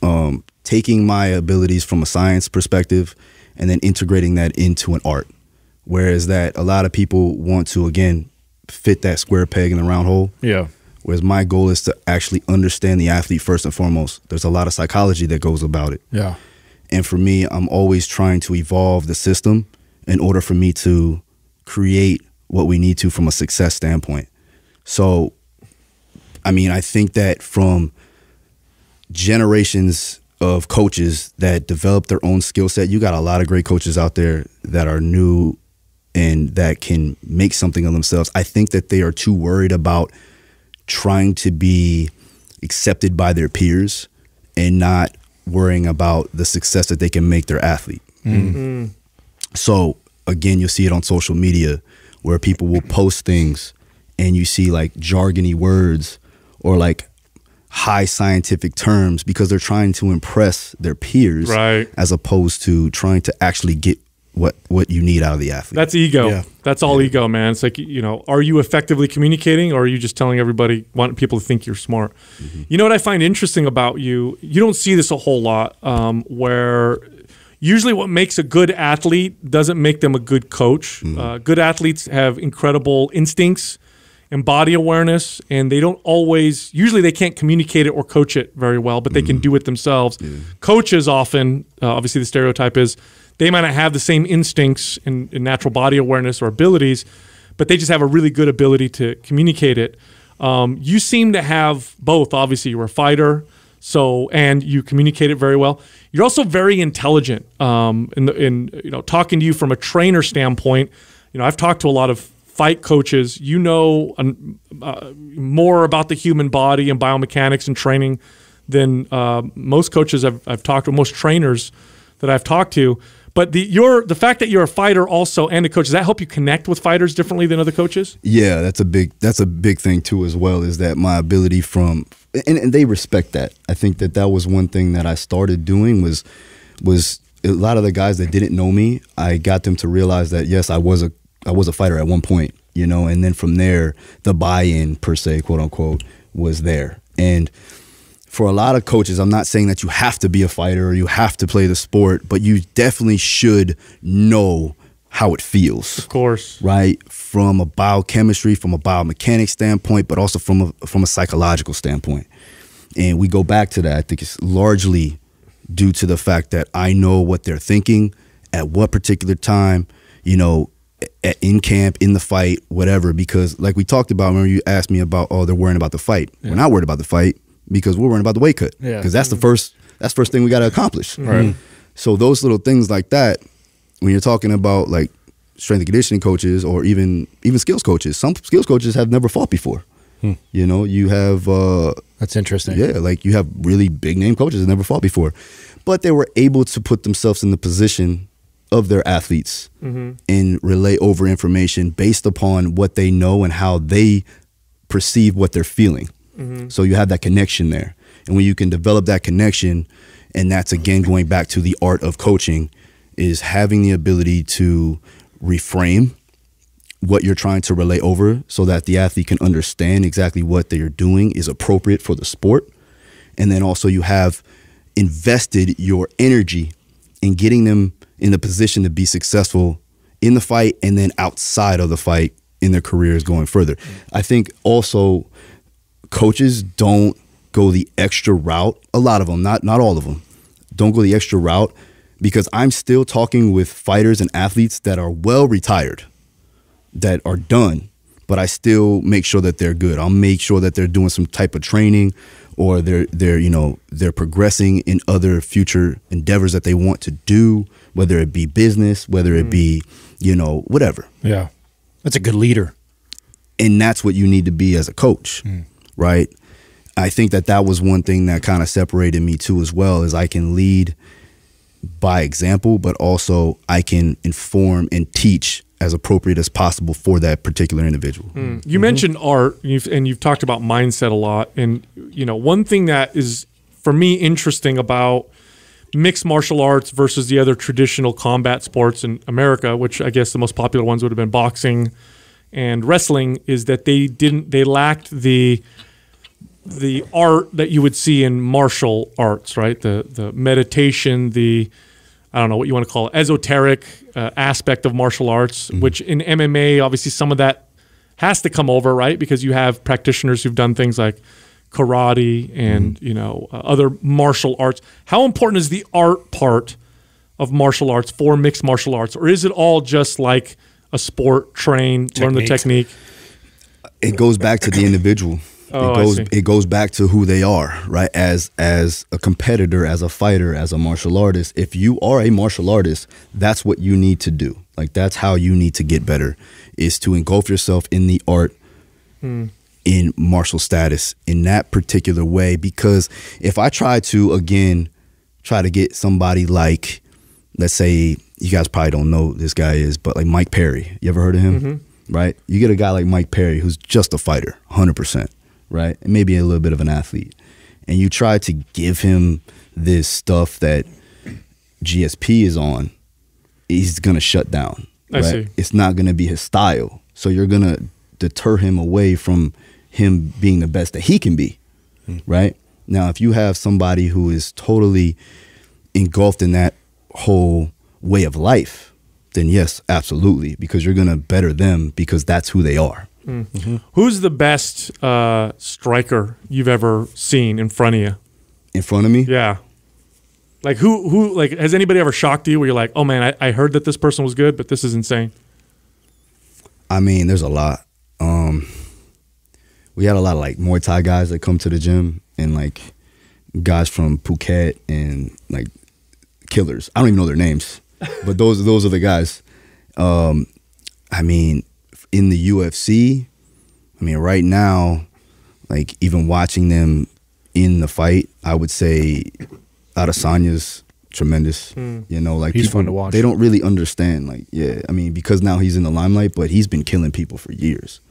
um, taking my abilities from a science perspective and then integrating that into an art. Whereas that a lot of people want to, again, fit that square peg in the round hole. Yeah. Whereas my goal is to actually understand the athlete first and foremost. There's a lot of psychology that goes about it. Yeah. And for me, I'm always trying to evolve the system in order for me to create what we need to from a success standpoint. So I mean, I think that from generations of coaches that develop their own skill set, you got a lot of great coaches out there that are new and that can make something of themselves. I think that they are too worried about trying to be accepted by their peers and not worrying about the success that they can make their athlete. Mm-hmm. So again, you'll see it on social media where people will post things and you see like jargony words or like high scientific terms because they're trying to impress their peers, right, as opposed to trying to actually get what what you need out of the athlete. That's ego. Yeah. That's all yeah. ego, man. It's like, you know, are you effectively communicating or are you just telling everybody, want people to think you're smart? Mm-hmm. You know what I find interesting about you, you don't see this a whole lot, um, where usually what makes a good athlete doesn't make them a good coach. Mm-hmm. Uh, good athletes have incredible instincts and body awareness, and they don't always, usually they can't communicate it or coach it very well, but they mm. can do it themselves. Yeah. Coaches often, uh, obviously the stereotype is, they might not have the same instincts and, and natural body awareness or abilities, but they just have a really good ability to communicate it. Um, you seem to have both. Obviously you're a fighter, so, and you communicate it very well. You're also very intelligent. Um, in, the, in you know, talking to you from a trainer standpoint, you know, I've talked to a lot of fight coaches, you know uh, more about the human body and biomechanics and training than uh, most coaches I've, I've talked to, most trainers that I've talked to. But the your the fact that you're a fighter also and a coach, does that help you connect with fighters differently than other coaches? Yeah, that's a big that's a big thing too as well, is that my ability from and, and they respect that. I think that that was one thing that I started doing was was a lot of the guys that didn't know me, I got them to realize that yes, I was a I was a fighter at one point, you know, and then from there, the buy-in per se, quote unquote, was there. And for a lot of coaches, I'm not saying that you have to be a fighter or you have to play the sport, but you definitely should know how it feels. Of course. Right? From a biochemistry, from a biomechanics standpoint, but also from a, from a psychological standpoint. And we go back to that. I think it's largely due to the fact that I know what they're thinking at what particular time, you know, at, in camp, in the fight, whatever, because like we talked about, remember you asked me about, oh, they're worrying about the fight. Yeah. We're not worried about the fight because we're worrying about the weight cut. Because yeah. that's the first that's the first thing we got to accomplish. Mm-hmm. Right. So those little things like that, when you're talking about like strength and conditioning coaches or even even skills coaches, some skills coaches have never fought before. Hmm. You know, you have uh, that's interesting. Yeah, like you have really big name coaches that never fought before, but they were able to put themselves in the position of their athletes, mm-hmm, and relay over information based upon what they know and how they perceive what they're feeling. Mm-hmm. So you have that connection there. And when you can develop that connection, and that's again going back to the art of coaching, is having the ability to reframe what you're trying to relay over so that the athlete can understand exactly what they're doing is appropriate for the sport. And then also you have invested your energy in getting them in the position to be successful in the fight and then outside of the fight in their careers going further. I think also coaches don't go the extra route. A lot of them, not, not all of them, don't go the extra route, because I'm still talking with fighters and athletes that are well retired, that are done, but I still make sure that they're good. I'll make sure that they're doing some type of training, or they're they're you know they're progressing in other future endeavors that they want to do, whether it be business, whether it be you know whatever. Yeah, that's a good leader, and that's what you need to be as a coach, mm. right? I think that that was one thing that kind of separated me too as well, is I can lead by example, but also I can inform and teach as appropriate as possible for that particular individual. Mm. You mm-hmm. mentioned art, and you've, and you've talked about mindset a lot. And, you know, one thing that is, for me, interesting about mixed martial arts versus the other traditional combat sports in America, which I guess the most popular ones would have been boxing and wrestling, is that they didn't, they lacked the... the art that you would see in martial arts, right? The the meditation, the, I don't know what you want to call it, esoteric uh, aspect of martial arts, mm-hmm. which in M M A, obviously some of that has to come over, right? Because you have practitioners who've done things like karate and, mm-hmm. you know, uh, other martial arts. How important is the art part of martial arts for mixed martial arts? Or is it all just like a sport, train, Techniques. learn the technique? It goes back to the individual. Oh, it goes it goes back to who they are, right? As as a competitor, as a fighter, as a martial artist, if you are a martial artist, that's what you need to do. Like, that's how you need to get better, is to engulf yourself in the art, mm. in martial status, in that particular way. Because if I try to, again, try to get somebody like, let's say, you guys probably don't know who this guy is, but like Mike Perry. You ever heard of him? Mm-hmm. Right? You get a guy like Mike Perry who's just a fighter, one hundred percent. Right? And maybe a little bit of an athlete. And you try to give him this stuff that G S P is on, he's going to shut down. I right? see. It's not going to be his style. So you're going to deter him away from him being the best that he can be, mm. right? Now, if you have somebody who is totally engulfed in that whole way of life, then yes, absolutely, because you're going to better them because that's who they are. Mm-hmm. Who's the best uh, striker you've ever seen in front of you? In front of me? Yeah. Like who? Who? Like, has anybody ever shocked you where you're like, oh man, I, I heard that this person was good, but this is insane? I mean, there's a lot. Um, we had a lot of like Muay Thai guys that come to the gym, and like guys from Phuket, and like killers. I don't even know their names, but those those are the guys. Um, I mean. In the U F C, I mean, right now, like even watching them in the fight, I would say Adesanya's tremendous. Mm. You know, like he's people, fun to watch. They don't really understand, like, yeah, I mean, because now he's in the limelight, but he's been killing people for years.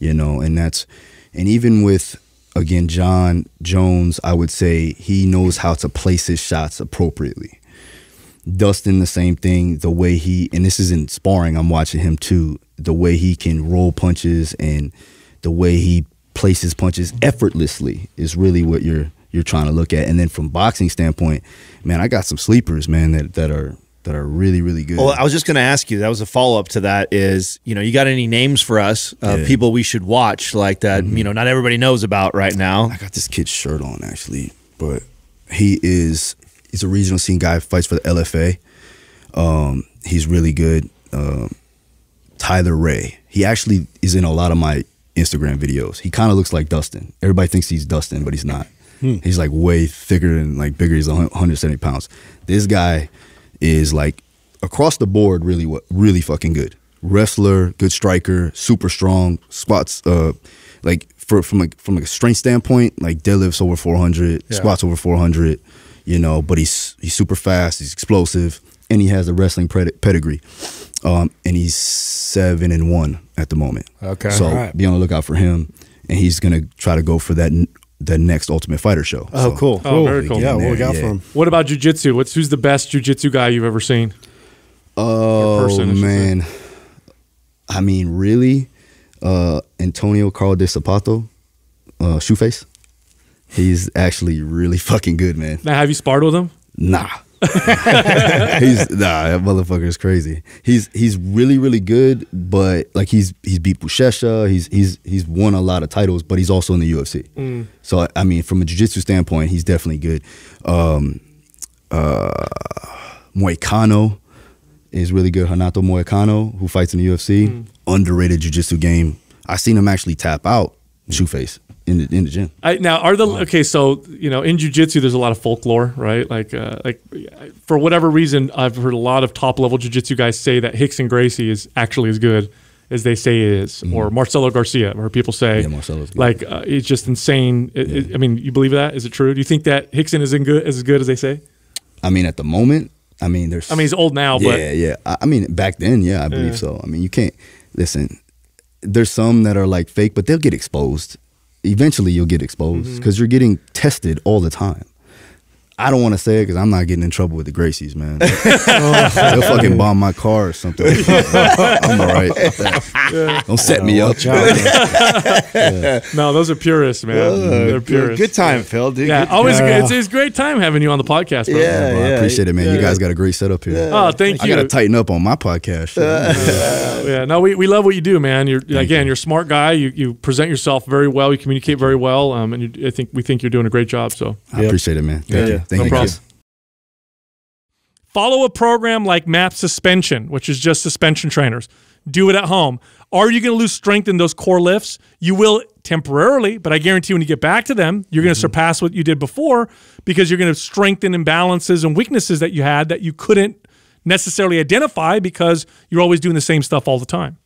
You know, and that's, and even with, again, John Jones, I would say he knows how to place his shots appropriately. Dustin, the same thing, the way he, and this is in sparring, I'm watching him too, the way he can roll punches and the way he places punches effortlessly is really what you're you're trying to look at. And then from boxing standpoint, man, I got some sleepers, man, that, that are that are really, really good. Well, I was just going to ask you, that was a follow-up to that is, you know, you got any names for us of uh, yeah. people we should watch like that, mm-hmm. you know, not everybody knows about right now? I got this kid's shirt on actually, but he is... He's a regional scene guy, fights for the L F A. Um, he's really good. Um, Tyler Ray. He actually is in a lot of my Instagram videos. He kind of looks like Dustin. Everybody thinks he's Dustin, but he's not. Hmm. He's like way thicker and like bigger. He's one hundred seventy pounds. This guy is like across the board really, really fucking good. Wrestler, good striker, super strong, squats uh, like for, from like from like a strength standpoint, like deadlifts over four hundred, yeah. squats over four hundred. You know, but he's he's super fast, he's explosive, and he has a wrestling pedigree. Um, and he's seven and one at the moment. Okay, so right. be on the lookout for him, and he's gonna try to go for that the next Ultimate Fighter show. Oh, so, cool! Oh, very cool. Yeah, what we got yeah. for him? What about jiu-jitsu? What's who's the best jiu-jitsu guy you've ever seen? Oh person, I man, say. I mean, really, uh, Antonio Carl de Zapato, uh, Shoeface. He's actually really fucking good, man. Now, have you sparred with him? Nah. he's nah, that motherfucker's crazy. He's he's really, really good, but like he's he's beat Bushesha, he's he's he's won a lot of titles, but he's also in the U F C. Mm. So I mean, from a jiu-jitsu standpoint, he's definitely good. Um uh Moicano is really good, Renato Moicano, who fights in the U F C. Mm. Underrated jiu-jitsu game. I seen him actually tap out shoe face in the in the gym. I, now, are the okay? So you know, in jiu-jitsu, there's a lot of folklore, right? Like, uh, like for whatever reason, I've heard a lot of top-level jiu-jitsu guys say that Hickson Gracie is actually as good as they say it is, mm-hmm. or Marcelo Garcia, or people say, yeah, Marcelo's good. Like uh, it's just insane. It, yeah. it, I mean, you believe that? Is it true? Do you think that Hickson is in good as good as they say? I mean, at the moment, I mean, there's. I mean, he's old now, yeah, but yeah, yeah. I, I mean, back then, yeah, I believe yeah. so. I mean, you can't listen. There's some that are like fake, but they'll get exposed. Eventually, you'll get exposed because mm-hmm. you're getting tested all the time. I don't want to say it because I'm not getting in trouble with the Gracies, man. oh, they'll fucking bomb my car or something. I'm all right. Don't set me up. yeah. No, those are purists, man. Uh, They're purists. Good time, Phil, dude. Yeah, good always. Good. It's, it's great time having you on the podcast, bro. Yeah, yeah, bro. Yeah, I appreciate it, man. Yeah, you guys yeah. got a great setup here. Yeah. Oh, thank I you. I got to tighten up on my podcast. Uh, yeah. yeah, no, we, we love what you do, man. You're thank Again, you. You're a smart guy. You you present yourself very well. You communicate very well, um, and you, I think we think you're doing a great job. So I yep. appreciate it, man. Thank yeah. you. Thank no you. Problem. Follow a program like M A P Suspension, which is just suspension trainers. Do it at home. Are you going to lose strength in those core lifts? You will temporarily, but I guarantee when you get back to them, you're going to mm-hmm. surpass what you did before because you're going to strengthen imbalances and weaknesses that you had that you couldn't necessarily identify because you're always doing the same stuff all the time.